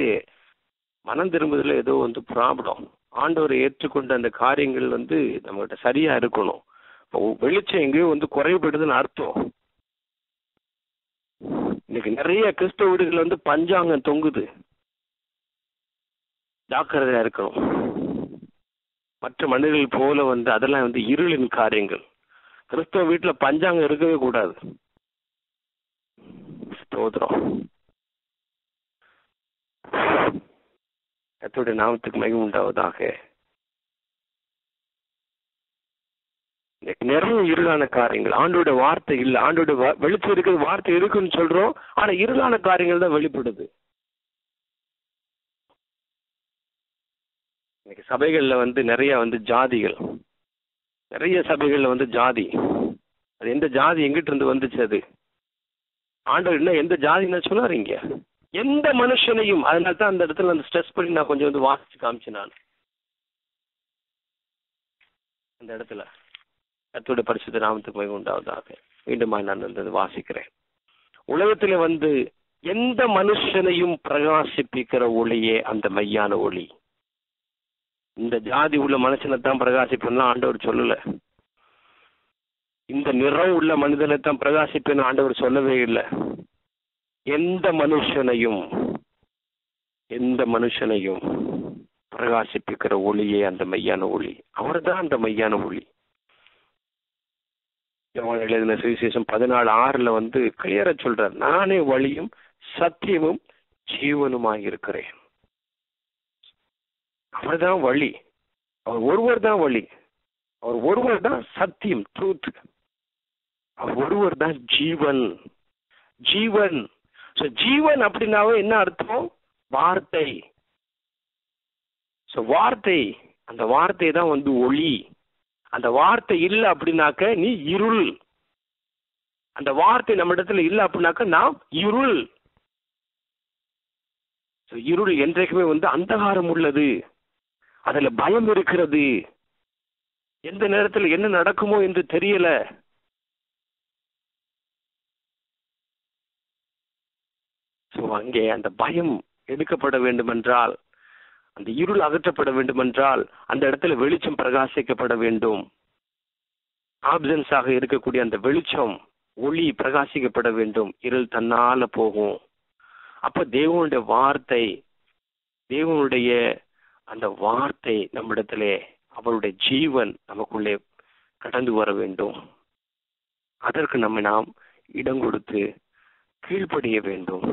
மனம் திரும்புதல ஏதோ வந்து ப்ராப்ளம். ஆண்டவரை ஏற்றுக்கொண்ட அந்த காரியங்கள் வந்து நம்மகிட்ட சரியா இருக்கணும். வெளிச்சம் எங்கேயோ வந்து குறைவுபடுதுன்னு அர்த்தம். இன்னைக்கு நிறைய கிறிஸ்தவ வீடுகள் வந்து பஞ்சாங்கம் தொங்குது. ஜாக்கிரதையா இருக்கணும். மற்ற மனிதர்கள் போல வந்து அதெல்லாம் வந்து இருளின் காரியங்கள். கிறிஸ்தவ வீட்டுல பஞ்சாங்கம் இருக்கவே கூடாது. ஸ்தோத்ரா. கர்த்தருடைய நாமத்துக்கு மகிமை உண்டாவதாக. நிறைய இருளான காரியங்கள், ஆண்டோட வார்த்தை இல்லை, ஆண்டோட வெளிச்சம் இருக்கிற வார்த்தை இருக்குன்னு சொல்றோம், ஆனா இருளான காரியங்கள் தான் வெளிப்படுது. இன்னைக்கு சபைகள்ல வந்து நிறைய வந்து ஜாதிகள், நிறைய சபைகள்ல வந்து ஜாதி, அது எந்த ஜாதி எங்கிட்ட இருந்து வந்துச்சு? அது ஆண்டவர் என்ன எந்த ஜாதின்னு சொன்னார் இங்க? எந்த மனுஷனையும். அதனால தான் அந்த இடத்துல அந்த ஸ்ட்ரெஸ் பண்ணி நான் கொஞ்சம் வந்து வாசிச்சு காமிச்சேன். நான் அந்த இடத்துல கர்த்தருடைய பரிசுத்த நாமத்துக்கு மகிமை உண்டாவதாக. மீண்டும் நான் வந்து வாசிக்கிறேன். உலகத்துல வந்து எந்த மனுஷனையும் பிரகாசிப்பிக்கிற ஒளியே அந்த மெய்யான ஒளி. இந்த ஜாதி உள்ள மனுஷனை தான் பிரகாசிப்பேன்னு ஆண்டவர் சொல்லல, இந்த நிறம் உள்ள மனிதனை தான் பிரகாசிப்பேன்னு ஆண்டவர் சொல்லவே இல்லை. எந்த மனுஷனையும் எந்த மனுஷனையும் பிரகாசிப்பிக்கிற ஒளியே அந்த மெய்யான ஒளி. அவர் தான் அந்த மெய்யான ஒளி. எழுதின சுவிசேஷம் பதினாலு ஆறுல வந்து கிளியரா சொல்றார், நானே வழியும் சத்தியமும் ஜீவனுமாய் இருக்கிறேன். அவர் தான் வழி, அவர் ஒருவர் தான் வழி, அவர் ஒருவர் தான் சத்தியம், ட்ரூத், அவர் ஒருவர் தான் ஜீவன். ஜீவன் சோ ஜீவன் அப்படின்னாவே என்ன அர்த்தம்? வார்த்தை. சோ வார்த்தை, அந்த வார்த்தை தான் வந்து ஒளி. அந்த வார்த்தை இல்லை அப்படின்னாக்க நீ இருள். அந்த வார்த்தை நம்ம இடத்துல இல்லை அப்படின்னாக்க நாம் இருள். இருள் என்றைக்குமே வந்து அந்தகாரம் உள்ளது, அதுல பயம் இருக்கிறது, எந்த நேரத்தில் என்ன நடக்குமோ என்று தெரியல. சோ அங்கே அந்த பயம் எடுக்கப்பட வேண்டுமென்றால், அந்த இருள் அகற்றப்பட வேண்டுமென்றால், அந்த இடத்துல வெளிச்சம் பிரகாசிக்கப்பட வேண்டும். ஆப்சன்ஸாக இருக்கக்கூடிய அந்த வெளிச்சம் ஒளி பிரகாசிக்கப்பட வேண்டும். இருள் தன்னால போகும். அப்ப தேவனுடைய வார்த்தை, தேவனுடைய அந்த வார்த்தை நம்மிடத்திலே, அவருடைய ஜீவன் நமக்குள்ளே கடந்து வர வேண்டும். அதற்கு நம்ம நாம் இடம் கொடுத்து கீழ்ப்படிய வேண்டும்.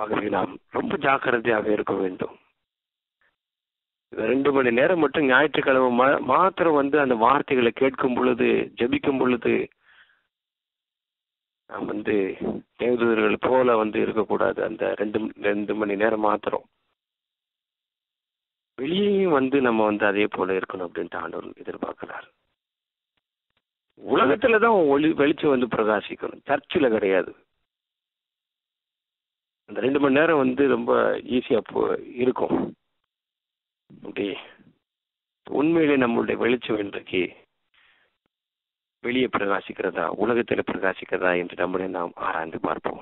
ஆகவே நாம் ரொம்ப ஜாக்கிரதையாக இருக்க வேண்டும். ரெண்டு மணி நேரம் மட்டும் ஞாயிற்றுக்கிழமை மாத்திரம் வந்து அந்த வார்த்தைகளை கேட்கும் பொழுது, ஜபிக்கும் பொழுது நாம் வந்து தேவதூதர்கள் போல வந்து இருக்கக்கூடாது. அந்த ரெண்டு ரெண்டு மணி நேரம் மாத்திரம் வெளியேயும் வந்து நம்ம வந்து அதே போல இருக்கணும் அப்படின்ட்டு ஆண்டவர் எதிர்பார்க்கிறார். உலகத்துலதான் ஒளி வெளிச்சம் வந்து பிரகாசிக்கணும், சர்ச்சில் கிடையாது. அந்த ரெண்டு மணி நேரம் வந்து ரொம்ப ஈஸியா இருக்கும். அப்படி உண்மையிலே நம்மளுடைய வெளிச்சம் இன்றைக்கு வெளியே பிரகாசிக்கிறதா, உலகத்தில் பிரகாசிக்கிறதா என்று நம்மளே நாம் ஆராய்ந்து பார்ப்போம்.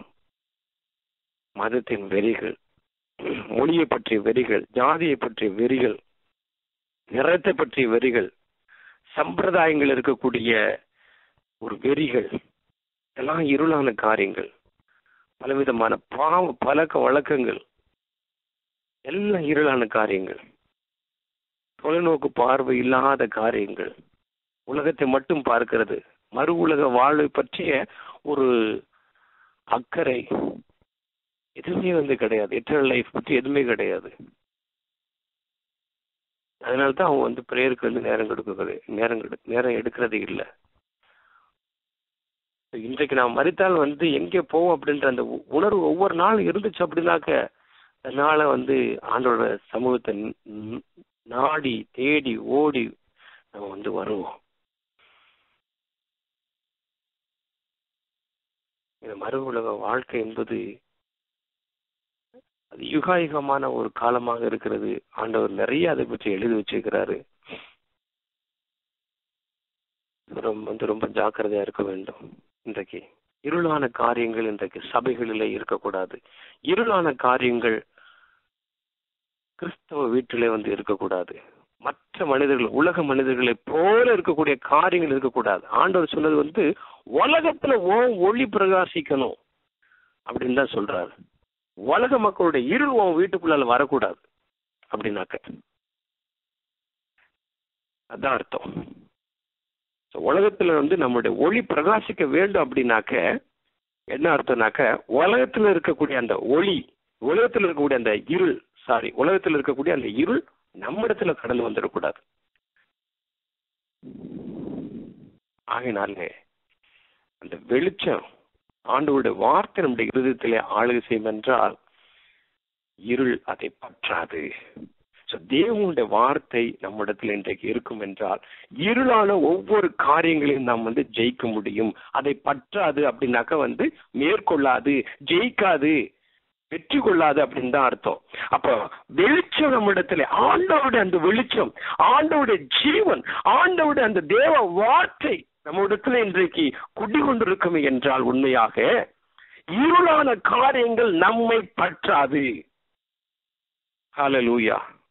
மதத்தின் வெறிகள், மொழியை பற்றிய வெறிகள், ஜாதியை பற்றிய வெறிகள், நிறத்தை பற்றிய வெறிகள், சம்பிரதாயங்கள் இருக்கக்கூடிய ஒரு வெறிகள், எல்லாம் இருளான காரியங்கள், பலவிதமான பாவ பழக்க வழக்கங்கள் எல்லாம் இருளான காரியங்கள், தொலைநோக்கு பார்வை இல்லாத காரியங்கள், உலகத்தை மட்டும் பார்க்கிறது, மறு உலக வாழ்வை பற்றிய ஒரு அக்கறை எதுவுமே வந்து கிடையாது. எட்டர்னல் லைஃப் பற்றி எதுவுமே கிடையாது. அதனால்தான் அவங்க வந்து பிரேயருக்கு வந்து நேரம் கொடுக்குறது நேரம் நேரம் எடுக்கிறது இல்லை. இன்றைக்கு நாம் மறித்தால் வந்து எங்கே போவோம் அப்படின்ற அந்த உணர்வு ஒவ்வொரு நாளும் இருந்துச்சு அப்படின்னாக்க, அதனால வந்து ஆண்டோட சமூகத்தை நாடி தேடி ஓடி நம்ம வந்து வருவோம். இந்த மறு உலக வாழ்க்கை என்பது அது யுகாயுகமான ஒரு காலமாக இருக்கிறது. ஆண்டவர் நிறைய அதை பற்றி எழுதி வச்சிருக்கிறாரு. வந்து ரொம்ப ஜாக்கிரதையா இருக்க வேண்டும். இன்றைக்கு இருளான காரியங்கள் இன்றைக்கு சபைகளிலே இருக்கக்கூடாது. இருளான காரியங்கள் கிறிஸ்தவ வீட்டிலே வந்து இருக்கக்கூடாது. மற்ற மனிதர்கள், உலக மனிதர்களை போல இருக்கக்கூடிய காரியங்கள் இருக்கக்கூடாது. ஆண்டவர் சொன்னது வந்து உலகத்துல ஒளி பிரகாசிக்கணும் அப்படின்னு தான் சொல்றாரு. உலக மக்களுடைய இருள் உன் வீட்டுக்குள்ளால வரக்கூடாது அப்படின்னாக்க அதான் அர்த்தம். உலகத்துல வந்து நம்மளுடைய ஒளி பிரகாசிக்க வேண்டும் அப்படின்னாக்க என்ன அர்த்தம்னாக்க உலகத்தில் இருக்கக்கூடிய அந்த ஒளி, உலகத்தில் இருக்கக்கூடிய அந்த இருள், சாரி உலகத்தில் இருக்கக்கூடிய அந்த இருள் நம்ம இடத்துல கடந்து வந்துடக்கூடாது. ஆகினாலே அந்த வெளிச்சம் ஆண்டவருடைய வார்த்தை நம்முடைய இருதயத்திலே ஆளுகை செய்யும் என்றால் இருள் அதை பற்றாது. தேவனுடைய வார்த்தை நம்மிடத்தில் இன்றைக்கு இருக்கும் என்றால் இருளான ஒவ்வொரு காரியங்களையும் நாம் வந்து ஜெயிக்க முடியும். அதை பற்றாது அப்படின்னாக்க வந்து மேற்கொள்ளாது, ஜெயிக்காது, வெற்றி கொள்ளாது அப்படின்னு தான் அர்த்தம். அப்ப வெளிச்சம் நம்மிடத்துல ஆண்டவருடைய அந்த வெளிச்சம், ஆண்டவருடைய ஜீவன், ஆண்டவருடைய அந்த தேவ வார்த்தை நம்மிடத்துல இன்றைக்கு குடிகொண்டிருக்கும் என்றால் உண்மையாக இருளான காரியங்கள் நம்மை பற்றாது. ஹல்லேலூயா.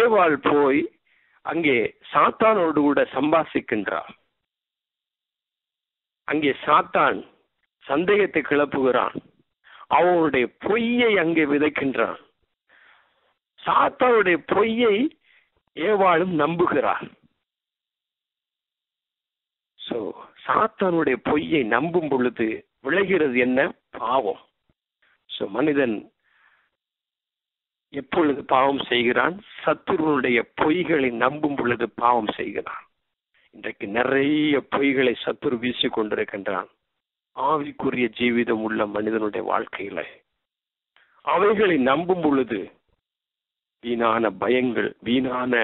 ஏவாள் போய் அங்கே சாத்தானோடு கூட சம்பாஷிக்கின்றார். அங்கே சாத்தான் சந்தேகத்தை கிளப்புகிறான், அவனுடைய பொய்யை அங்கே விதைக்கின்றான். சாத்தானுடைய பொய்யை ஏவாளும் நம்புகிறார். சோ சாத்தானுடைய பொய்யை நம்பும் பொழுது விளைகிறது என்ன? பாவம். சோ மனிதன் எப்பொழுது பாவம் செய்கிறான்? சத்துருவனுடைய பொய்களை நம்பும் பொழுது பாவம் செய்கிறான். இன்றைக்கு நிறைய பொய்களை சத்துரு வீசி கொண்டிருக்கின்றான் ஆவிக்குரிய ஜீவிதம் உள்ள மனிதனுடைய வாழ்க்கையில. அவைகளை நம்பும் பொழுது வீணான பயங்கள், வீணான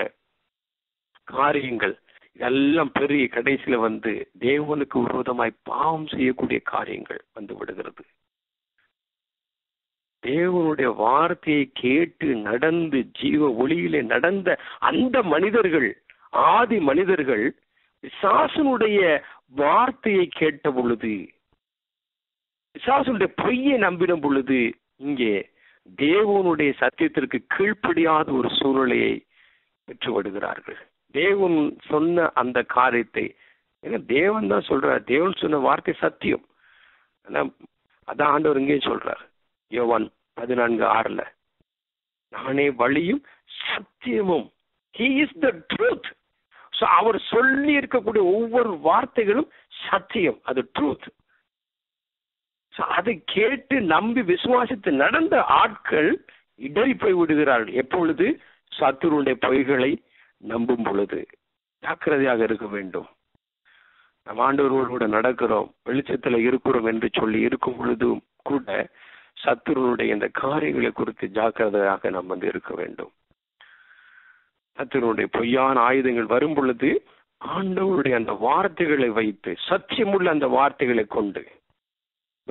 காரியங்கள் இதெல்லாம் பெரிய கடைசியில வந்து தேவனுக்கு விரோதமாய் பாவம் செய்யக்கூடிய காரியங்கள் வந்து விடுகிறது. தேவனுடைய வார்த்தையை கேட்டு நடந்து ஜீவ ஒளியிலே நடந்த அந்த மனிதர்கள், ஆதி மனிதர்கள் பிசாசனுடைய வார்த்தையை கேட்ட பொழுது, பிசாசனுடைய பொய்யை நம்பின பொழுது இங்கே தேவனுடைய சத்தியத்திற்கு கீழ்ப்படியாத ஒரு சூழ்நிலையை பெற்று விடுகிறார்கள். தேவன் சொன்ன அந்த காரியத்தை, ஏன்னா தேவன் தான் சொல்றார், தேவன் சொன்ன வார்த்தை சத்தியம். ஆனா அதான் ஆண்டவர் இங்கேயும் சொல்றார், யோவான் பதினான்கு ஆறுல நானே வழியும் சத்தியமும், he is the truth. So அவர் சொல்லி இருக்கக்கூடிய ஒவ்வொரு வார்த்தைகளும் சத்தியம், அது ட்ரூத். அதை கேட்டு நம்பி விசுவாசித்து நடந்த ஆட்கள் இடறி போய் விடுகிறார்கள். எப்பொழுது? சத்துருடைய பொய்களை நம்பும் பொழுது. ஜாக்கிரதையாக இருக்க வேண்டும். நம் ஆண்டவரோடு கூட நடக்கிறோம், வெளிச்சத்துல இருக்கிறோம் என்று சொல்லி இருக்கும் பொழுதும் கூட சத்துருடைய இந்த காரியங்களை குறித்து ஜாக்கிரதையாக நாம் வந்து இருக்க வேண்டும். சத்துருடைய பொய்யான ஆயுதங்கள் வரும் பொழுது ஆண்டவருடைய அந்த வார்த்தைகளை வைத்து, சத்தியமுள்ள அந்த வார்த்தைகளை கொண்டு,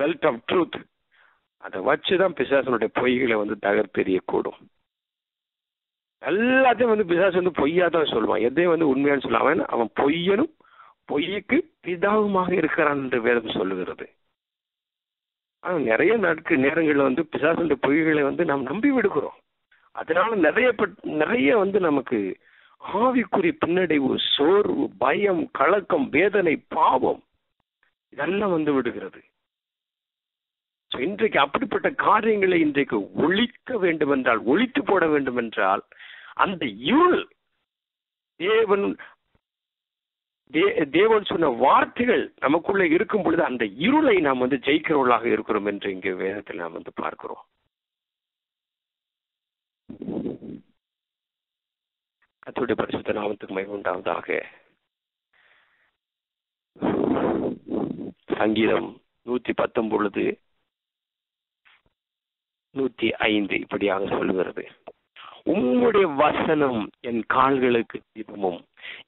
வெல்த் ஆஃப் ட்ரூத், அதை வச்சுதான் பிசாசனுடைய பொய்களை வந்து தகர்த்தெறியக்கூடும். எல்லாத்தையும் வந்து பிசாசு வந்து பொய்யா தான் சொல்லுவான், எதையும் வந்து உண்மையான்னு சொல்லுவான். அவன் பொய்யனும் பொய்யுக்கு பிதாவுமாக இருக்கிறான் என்று வேதம் சொல்லுகிறது. ஆனா நிறைய நாட்கு நேரங்கள்ல வந்து பிசாசனுடைய பொய்களை வந்து நாம் நம்பி விடுக்கிறோம். அதனால நிறைய நிறைய வந்து நமக்கு ஆவிக்குரிய பின்னடைவு, சோர்வு, பயம், கலக்கம், வேதனை, பாவம் இதெல்லாம் வந்து விடுகிறது. இன்றைக்கு அப்படிப்பட்ட காரியங்களை இன்றைக்கு ஒழிக்க வேண்டும் என்றால், ஒழித்து போட வேண்டும் என்றால் அந்த இருள், தேவன் தேவன் சொன்ன வார்த்தைகள் நமக்குள்ள இருக்கும் பொழுது அந்த இருளை நாம் வந்து ஜெயிக்கிறவர்களாக இருக்கிறோம் என்று இங்கே வேதத்தில் நாம் வந்து பார்க்கிறோம். கர்த்தருடைய பரிசுத்த நாமத்துக்கு மகிமை உண்டாவதாக. சங்கீதம் நூத்தி பத்தொன்பது நூத்தி ஐந்து இப்படியாக சொல்லுகிறது, உம்முடைய வசனம் என் கால்களுக்கு தீபமும்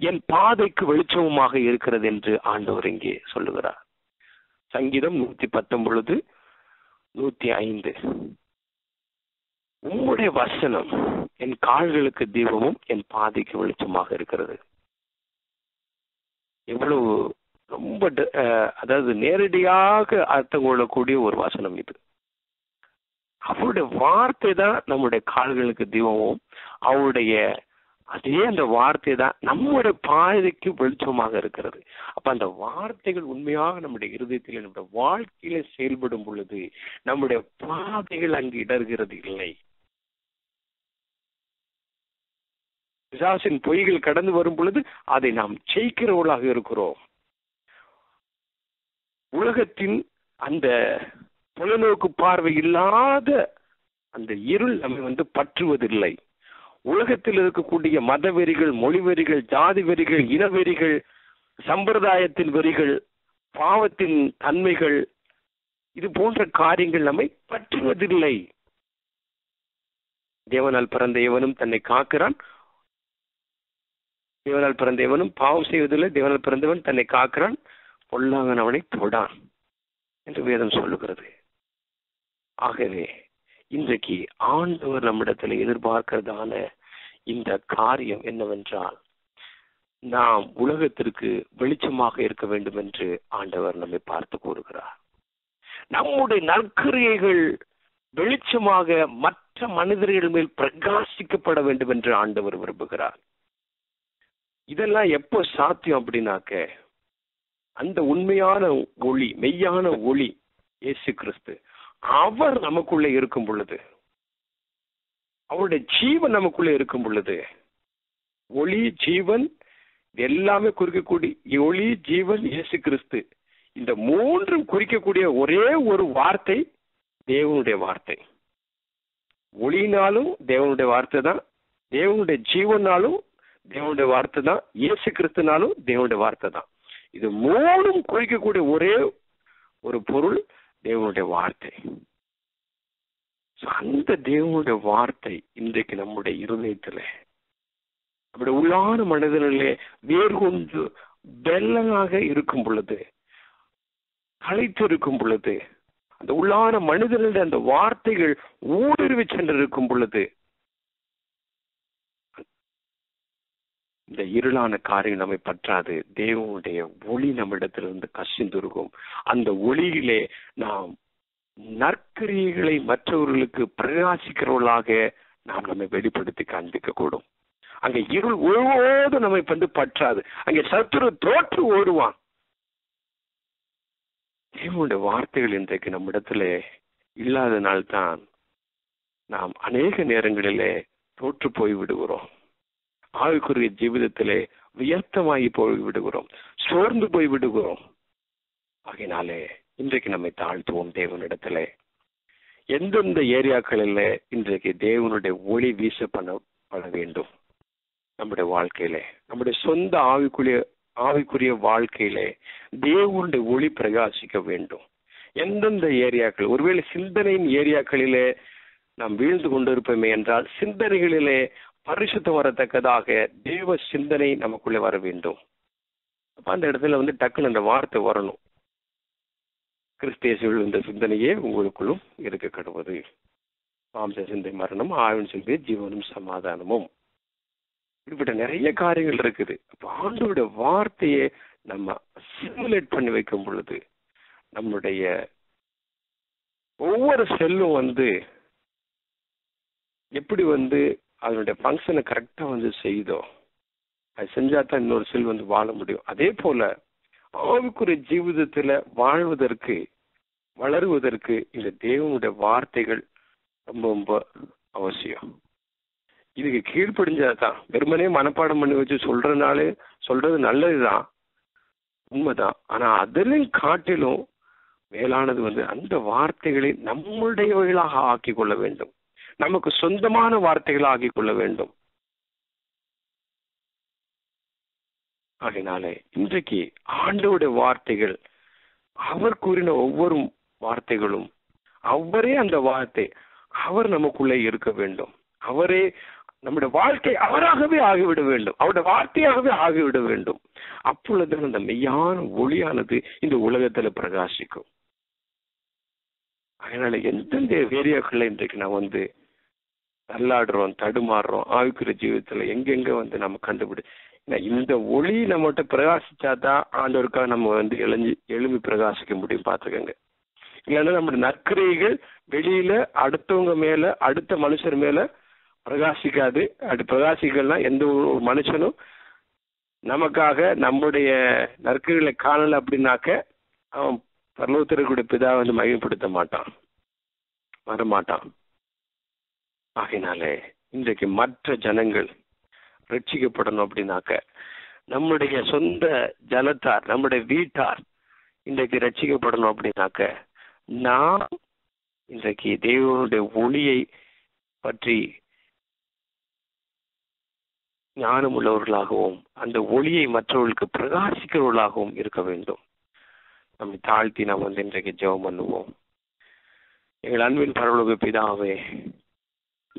என் பாதைக்கு வெளிச்சமுமாக இருக்கிறது என்று ஆண்டவர் இங்கே சொல்லுகிறார். சங்கீதம் நூத்தி பத்தொன்பது நூத்தி ஐந்து, உம்முடைய வசனம் என் கால்களுக்கு தீபமும் என் பாதைக்கு வெளிச்சமாக இருக்கிறது. எவ்வளவு ரொம்ப, அதாவது நேரடியாக அர்த்தம் கொள்ளக்கூடிய ஒரு வசனம் இது. அவருடைய வார்த்தை தான் நம்முடைய கால்களுக்கு தீபமும், அவருடைய அதே அந்த வார்த்தை தான் நம்முடைய பாதைக்கு வெளிச்சமாக இருக்கிறது. அப்ப அந்த வார்த்தைகள் உண்மையாக நம்முடைய இருதயத்தில் நம்முடைய வாழ்க்கையில செயல்படும் பொழுது நம்முடைய பாதைகள் அங்கு இடர்கிறது இல்லை. பிசாசின் பொய்கள் கடந்து வரும் பொழுது அதை நாம் ஜெயிக்கிறவர்களாக இருக்கிறோம். உலகத்தின் அந்த தொலைநோக்கு பார்வை இல்லாத அந்த இருள் நம்மை வந்து பற்றுவதில்லை. உலகத்தில் இருக்கக்கூடிய மத வெறிகள், மொழி வெறிகள், ஜாதி வெறிகள், இனவெறிகள், சம்பிரதாயத்தின் வெறிகள், பாவத்தின் தன்மைகள், இது போன்ற காரியங்கள் நம்மை பற்றுவதில்லை. தேவனால் பிறந்த எவனும் தன்னை காக்கிறான், தேவனால் பிறந்த எவனும் பாவம் செய்வதில்லை, தேவனால் பிறந்தவன் தன்னை காக்கிறான், பொல்லாங்கன் அவனை தொடான் என்று வேதம் சொல்லுகிறது. ஆகவே இன்றைக்கு ஆண்டவர் நம்மிடத்தில் எதிர்பார்க்கிறதான இந்த காரியம் என்னவென்றால், நாம் உலகத்திற்கு வெளிச்சமாக இருக்க வேண்டும் என்று ஆண்டவர் நம்மை பார்த்து கூறுகிறார். நம்முடைய நற்கிரியைகள் வெளிச்சமாக மற்ற மனிதர்கள் மேல் பிரகாசிக்கப்பட வேண்டும் என்று ஆண்டவர் விரும்புகிறார். இதெல்லாம் எப்போ சாத்தியம் அப்படின்னாக்க, அந்த உண்மையான ஒளி, மெய்யான ஒளி இயேசு கிறிஸ்து, அவர் நமக்குள்ளே இருக்கும் பொழுது, அவருடைய ஜீவன் நமக்குள்ளே இருக்கும் பொழுது, ஒளி ஜீவன் எல்லாமே குறிக்கக்கூடிய ஒளி ஜீவன் இயேசு கிறிஸ்து, இந்த மூன்றும் குறிக்கக்கூடிய ஒரே ஒரு வார்த்தை தேவனுடைய வார்த்தை. ஒளியினாலும் தேவனுடைய வார்த்தை தான், தேவனுடைய ஜீவனாலும் தேவனுடைய வார்த்தை தான், இயேசு கிறிஸ்துனாலும் தேவனுடைய வார்த்தை தான். இது மூணும் குறிக்கக்கூடிய ஒரே ஒரு பொருள் தேவனுடைய வார்த்தை. அந்த தேவனுடைய வார்த்தை இன்றைக்கு நம்முடைய இருதயத்துல, நம்முடைய உள்ளான மனதிலே வேர் கொண்டு வெள்ளமாக இருக்கும் பொழுது, களைத்து இருக்கும் பொழுது, அந்த உள்ளான மனிதனுடைய அந்த வார்த்தைகள் ஊடுருவி சென்று இருக்கும் பொழுது இந்த இருளான காரியம் நம்மை பற்றாது, தேவனுடைய ஒளி நம்மிடத்திலிருந்து கசிந்துருக்கும். அந்த ஒளியிலே நாம் நற்கிரியைகளை மற்றவர்களுக்கு பிரகாசிக்கிறவர்களாக நாம் நம்மை வெளிப்படுத்தி காண்பிக்க கூடும். அங்கே இருள் ஒருவோதும் நம்மை வந்து பற்றாது, அங்கே சத்துரு தோற்று ஓடுவான். தேவனுடைய வார்த்தைகள் இன்றைக்கு நம்மிடத்துல இல்லாதனால்தான் நாம் அநேக நேரங்களிலே தோற்று போய் விடுகிறோம். ஆவிக்குரிய ஜீவிதத்திலே வியர்த்தமாகி போய் விடுகிறோம், சோர்ந்து போய் விடுகிறோம். ஆகினாலே இன்றைக்கு நம்மை தாழ்த்துவோம் தேவனிடத்துல. எந்தெந்த ஏரியாக்களில் இன்றைக்கு தேவனுடைய ஒளி வீச பண்ணப்பட வேண்டும் நம்முடைய வாழ்க்கையிலே, நம்முடைய சொந்த ஆவிக்குரிய ஆவிக்குரிய வாழ்க்கையிலே தேவனுடைய ஒளி பிரகாசிக்க வேண்டும். எந்தெந்த ஏரியாக்கள், ஒருவேளை சிந்தனையின் ஏரியாக்களிலே நாம் வீழ்ந்து கொண்டிருப்போமே என்றால், சிந்தனைகளிலே பரிசுத்தம் வரத்தக்கதாக தெய்வ சிந்தனை நமக்குள்ளே வர வேண்டும். அப்ப அந்த இடத்துல வந்து டக்குன்னு அந்த வார்த்தை வரணும், கிறிஸ்தேசுகள் இந்த சிந்தனையே உங்களுக்குள்ளும் இருக்க கடுவது, மாம்ச சிந்தை மரணம், ஆவின் சிந்தை ஜீவனும் சமாதானமும். இப்படிப்பட்ட நிறைய காரியங்கள் இருக்குது. அப்ப ஆண்டோட வார்த்தையை நம்ம சிமுலேட் பண்ணி வைக்கும் பொழுது நம்முடைய ஒவ்வொரு செல்லும் வந்து எப்படி வந்து அதனுடைய ஃபங்க்ஷனை கரெக்டா வந்து செய்தோம், அது செஞ்சாதான் இன்னொரு செல் வந்து வாழ முடியும். அதே போல ஆவிக்குரிய ஜீவிதத்துல வாழ்வதற்கு, வளருவதற்கு இந்த தேவனுடைய வார்த்தைகள் ரொம்ப ரொம்ப அவசியம். இதுக்கு கீழ்ப்படிஞ்சாதான், வெறுமனே மனப்பாடம் பண்ணி வச்சு சொல்றதுனாலே சொல்றது நல்லதுதான், உண்மைதான். ஆனா அதிலும் காட்டிலும் மேலானது வந்து அந்த வார்த்தைகளை நம்முடையவைகளாக ஆக்கி கொள்ள வேண்டும், நமக்கு சொந்தமான வார்த்தைகளை ஆக்கிக் கொள்ள வேண்டும். அதனால இன்றைக்கு ஆண்டவருடைய வார்த்தைகள், அவர் கூறின ஒவ்வொரு வார்த்தைகளும், அவரே அந்த வார்த்தை, அவர் நமக்குள்ளே இருக்க வேண்டும். அவரே நம்முடைய வாழ்க்கை அவராகவே ஆகிவிட வேண்டும், அவருடைய வார்த்தையாகவே ஆகிவிட வேண்டும். அப்பொழுது அந்த மெய்யான ஒளியானது இந்த உலகத்துல பிரகாசிக்கும். அதனால எந்தெந்த ஏரியாக்களில் இன்றைக்கு நான் வந்து தள்ளாடுறோம், தடுமாறுறோம் ஆவிக்குரிய ஜீவிதத்துல, எங்கெங்க வந்து நம்ம கண்டுபிடி, இந்த ஒளி நம்மகிட்ட பிரகாசிச்சாதான் ஆண்டவருக்காக நம்ம வந்து எழுஞ்சி எழும்பி பிரகாசிக்க முடியும். பார்த்துக்கங்க, இல்லைன்னா நம்ம நற்கிரியைகள் வெளியில அடுத்தவங்க மேல அடுத்த மனுஷர் மேல பிரகாசிக்காது. அப்படி பிரகாசிக்கலன்னா எந்த ஒரு மனுஷனும் நமக்காக நம்முடைய நற்கிரிகளை காணல அப்படின்னாக்க அவன் பரலோகத்திற்குரிய பிதாவை வந்து மகிமைப்படுத்த மாட்டான், வரமாட்டான். ஆகையினாலே இன்றைக்கு மற்ற ஜனங்கள் ரட்சிக்கப்படணும் அப்படின்னாக்க நம்முடைய சொந்த ஜனத்தார், நம்முடைய வீட்டார் இன்றைக்கு ரட்சிக்கப்படணும் அப்படின்னாக்க நாம் இன்றைக்கு தேவனுடைய ஒளியை பற்றி ஞானம் உள்ளவர்களாகவும் அந்த ஒளியை மற்றவர்களுக்கு பிரகாசிக்கிறவர்களாகவும் இருக்க வேண்டும். நம்மை தாழ்த்தி நாம் வந்து இன்றைக்கு ஜெபம் பண்ணுவோம். எங்கள் அன்பின் பரலோக பிதாவே,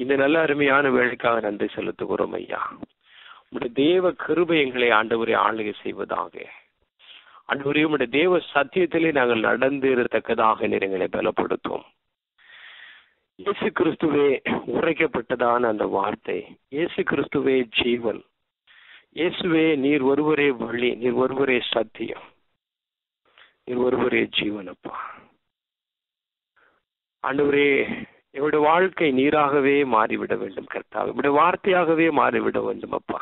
இந்த நல்ல அருமையான வேலைக்காக நன்றி செலுத்துகிறோம் ஐயா. உங்களுடைய தேவ கிருபை எங்களை ஆண்டவரை ஆளுகை செய்வதாக. ஆண்டவரே, உங்களுடைய தேவ சத்தியத்திலே நாங்கள் நடந்து இருத்தக்கதாக எங்களை பலப்படுத்தும். இயேசு கிறிஸ்துவே உரைக்கப்பட்டதான அந்த வார்த்தை, இயேசு கிறிஸ்துவே ஜீவன், இயேசுவே நீர் ஒருவரே வழி, நீர் ஒருவரே சத்தியம், நீர் ஒருவரே ஜீவனப்பா. ஆண்டவரே, என்னுடைய வாழ்க்கை நீராகவே மாறிவிட வேண்டும் கர்த்தாவே, என்னுடைய வார்த்தையாகவே மாறிவிட வேண்டும் அப்பா.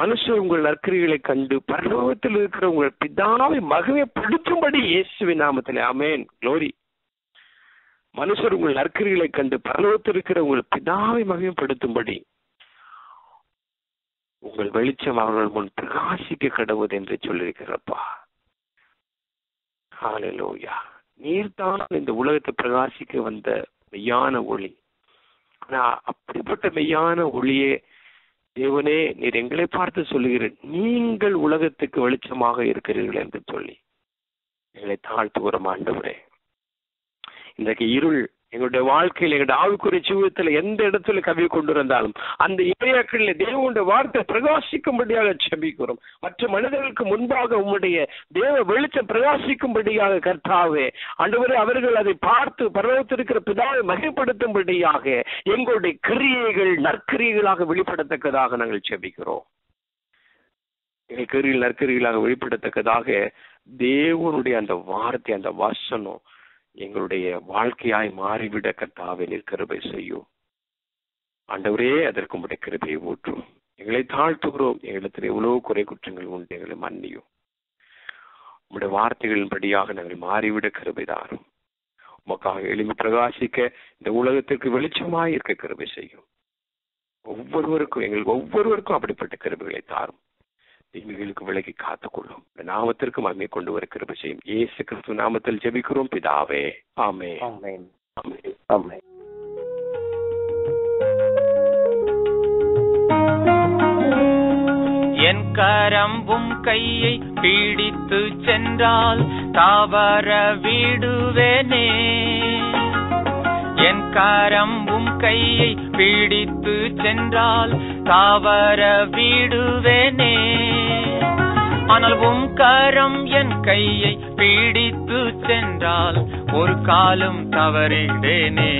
மனுஷர் உங்கள் நற்கிரிகளை கண்டு பரலோகத்தில் இருக்கிற உங்கள் பிதாவை மகிமைப்படுத்தும்படி இயேசுவின் நாமத்திலே ஆமென். க்ளோரி. மனுஷர் உங்கள் நற்கிரிகளை கண்டு பரலோகத்தில் இருக்கிற உங்கள் பிதாவை மகிமைப்படுத்தும்படி உங்கள் வெளிச்சம் அவர்கள் முன் பிரகாசிக்க கடவுது என்று சொல்லியிருக்கிறப்பா. ஹல்லேலூயா. நீர்தான் இந்த உலகத்தை பிரகாசிக்க வந்த மெய்யான ஒளி. ஆனா அப்படிப்பட்ட மெய்யான ஒளியே தேவனே, நீர் எங்களை பார்த்து சொல்லுகிறேன், நீங்கள் உலகத்துக்கு வெளிச்சமாக இருக்கிறீர்கள் என்று சொல்லி எங்களை தாழ்த்துகிறோம் ஆண்டவரே. இன்றைக்கு இருள் எங்களுடைய வாழ்க்கையில், எங்களுடைய ஆவிக்குரிய ஜீவியத்தில் எந்த இடத்துல கவி கொண்டு இருந்தாலும் அந்த இறையாக்களில் தேவனுடைய வார்த்தை பிரகாசிக்கும்படியாக செபிக்கிறோம். மற்ற மனிதர்களுக்கு முன்பாக உம்முடைய தேவ வெளிச்சம் பிரகாசிக்கும்படியாக கர்த்தாவே ஆண்டவரே, அவர்கள் அதை பார்த்து பரலோகத்திலிருக்கிற பிதாவை மகிமைப்படுத்தும்படியாக எங்களுடைய கிரியைகள் நற்கிரியைகளாக வெளிப்படத்தக்கதாக நாங்கள் செபிக்கிறோம். எங்கள் கிரியைகள் நற்கிரியைகளாக வெளிப்படத்தக்கதாக தேவனுடைய அந்த வார்த்தை, அந்த வசனம் எங்களுடைய வாழ்க்கையாய் மாறிவிட கர்த்தாவே கிருபை செய்யும் ஆண்டவரே. அதற்கு உங்களுடைய கிருபையை ஊற்றும். எங்களை தாழ்த்துகிறோம். எங்களிடத்தில் எவ்வளவு குறை குற்றங்கள் உண்டு, எங்களை மன்னியும். உங்களுடைய வார்த்தைகளின்படியாக நாங்கள் மாறிவிட கிருபை தாரும். உமக்காக எளிமை பிரகாசிக்க, இந்த உலகத்திற்கு வெளிச்சமாய் இருக்க கிருபை செய்யும். ஒவ்வொருவருக்கும், எங்கள் ஒவ்வொருவருக்கும் அப்படிப்பட்ட கிருபைகளை தாரும். தீமைகளுக்கு விலகி காத்துக்கொள்ளும். நாமத்திற்கு மகிமை கொண்டு வர கிருபை செய்யும். இயேசு கிறிஸ்து நாமத்தில் ஜெபிக்கிறோம் பிதாவே, ஆமென். ஆமென். ஆமென். என் கரம்பும் கையை பீடித்து சென்றால் தாவர விடுவேனே, என் கரம்பும் கையை பீடித்து சென்றால் தாவர விடுவேனே. ஆனால் உம் கரம் என் கையை பீடித்து சென்றால் ஒரு காலும் தவறிடேனே.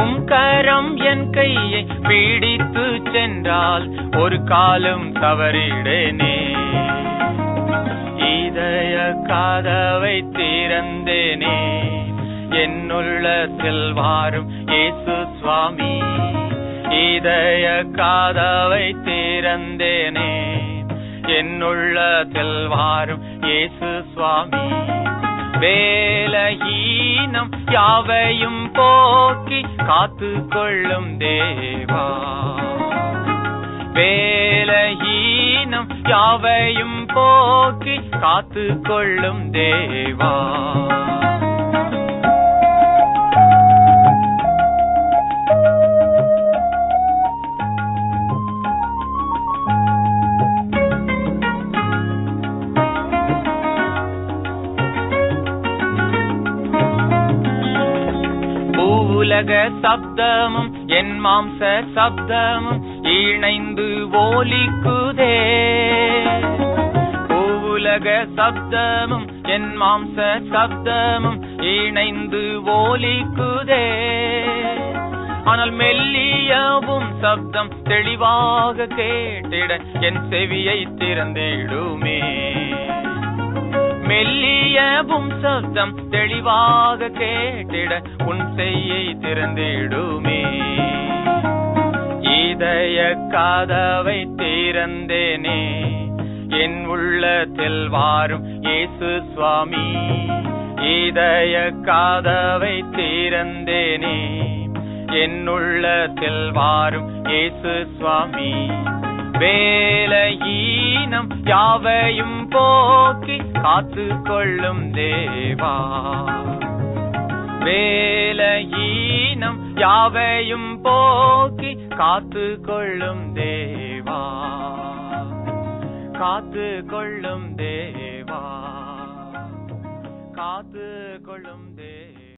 உம் கரம் என் கையை பீடித்து சென்றால் ஒரு காலும் தவறிடேனே. இதய கதவை திறந்தேனே, என்னுள்ள செல்வாரும் இயேசு சுவாமி. இதய கதவை திறந்தேனே, என்னுள்ள செல்வாரும் இயேசு சுவாமி. வேலஹீனம் யாவையும் போக்கி காத்து கொள்ளும் தேவா, வேலஹீனம் யாவையும் போக்கி காத்து கொள்ளும் தேவா. உலக சப்தமும் என் மாம்ச சப்தமும் இணைந்து ஓலிக்குதே, உலக சப்தமும் என் மாம்ச சப்தமும் இணைந்து ஓலிக்குதே. ஆனால் மெல்லியவும் சப்தம் தெளிவாக கேட்டிட என் செவியை திறந்திடுமே, மெல்லிய பும் சப்தம் தெளிவாக கேட்டிட உன் செய்யை திறந்திடுமே. இதய காதவை திறந்தேனே, என் உள்ளத்தில் வாரும் இயேசு சுவாமி. இதய காதவை திறந்தேனே, என் உள்ளத்தில் வாரும் இயேசு சுவாமி. வேலையீனம் யாவையும் போக்கி காத்து கொள்ளும் தேவா, வேலையீனம் யாவையும் போக்கி காத்து கொள்ளும் தேவா, காத்து கொள்ளும் தேவா, காத்து கொள்ளும்.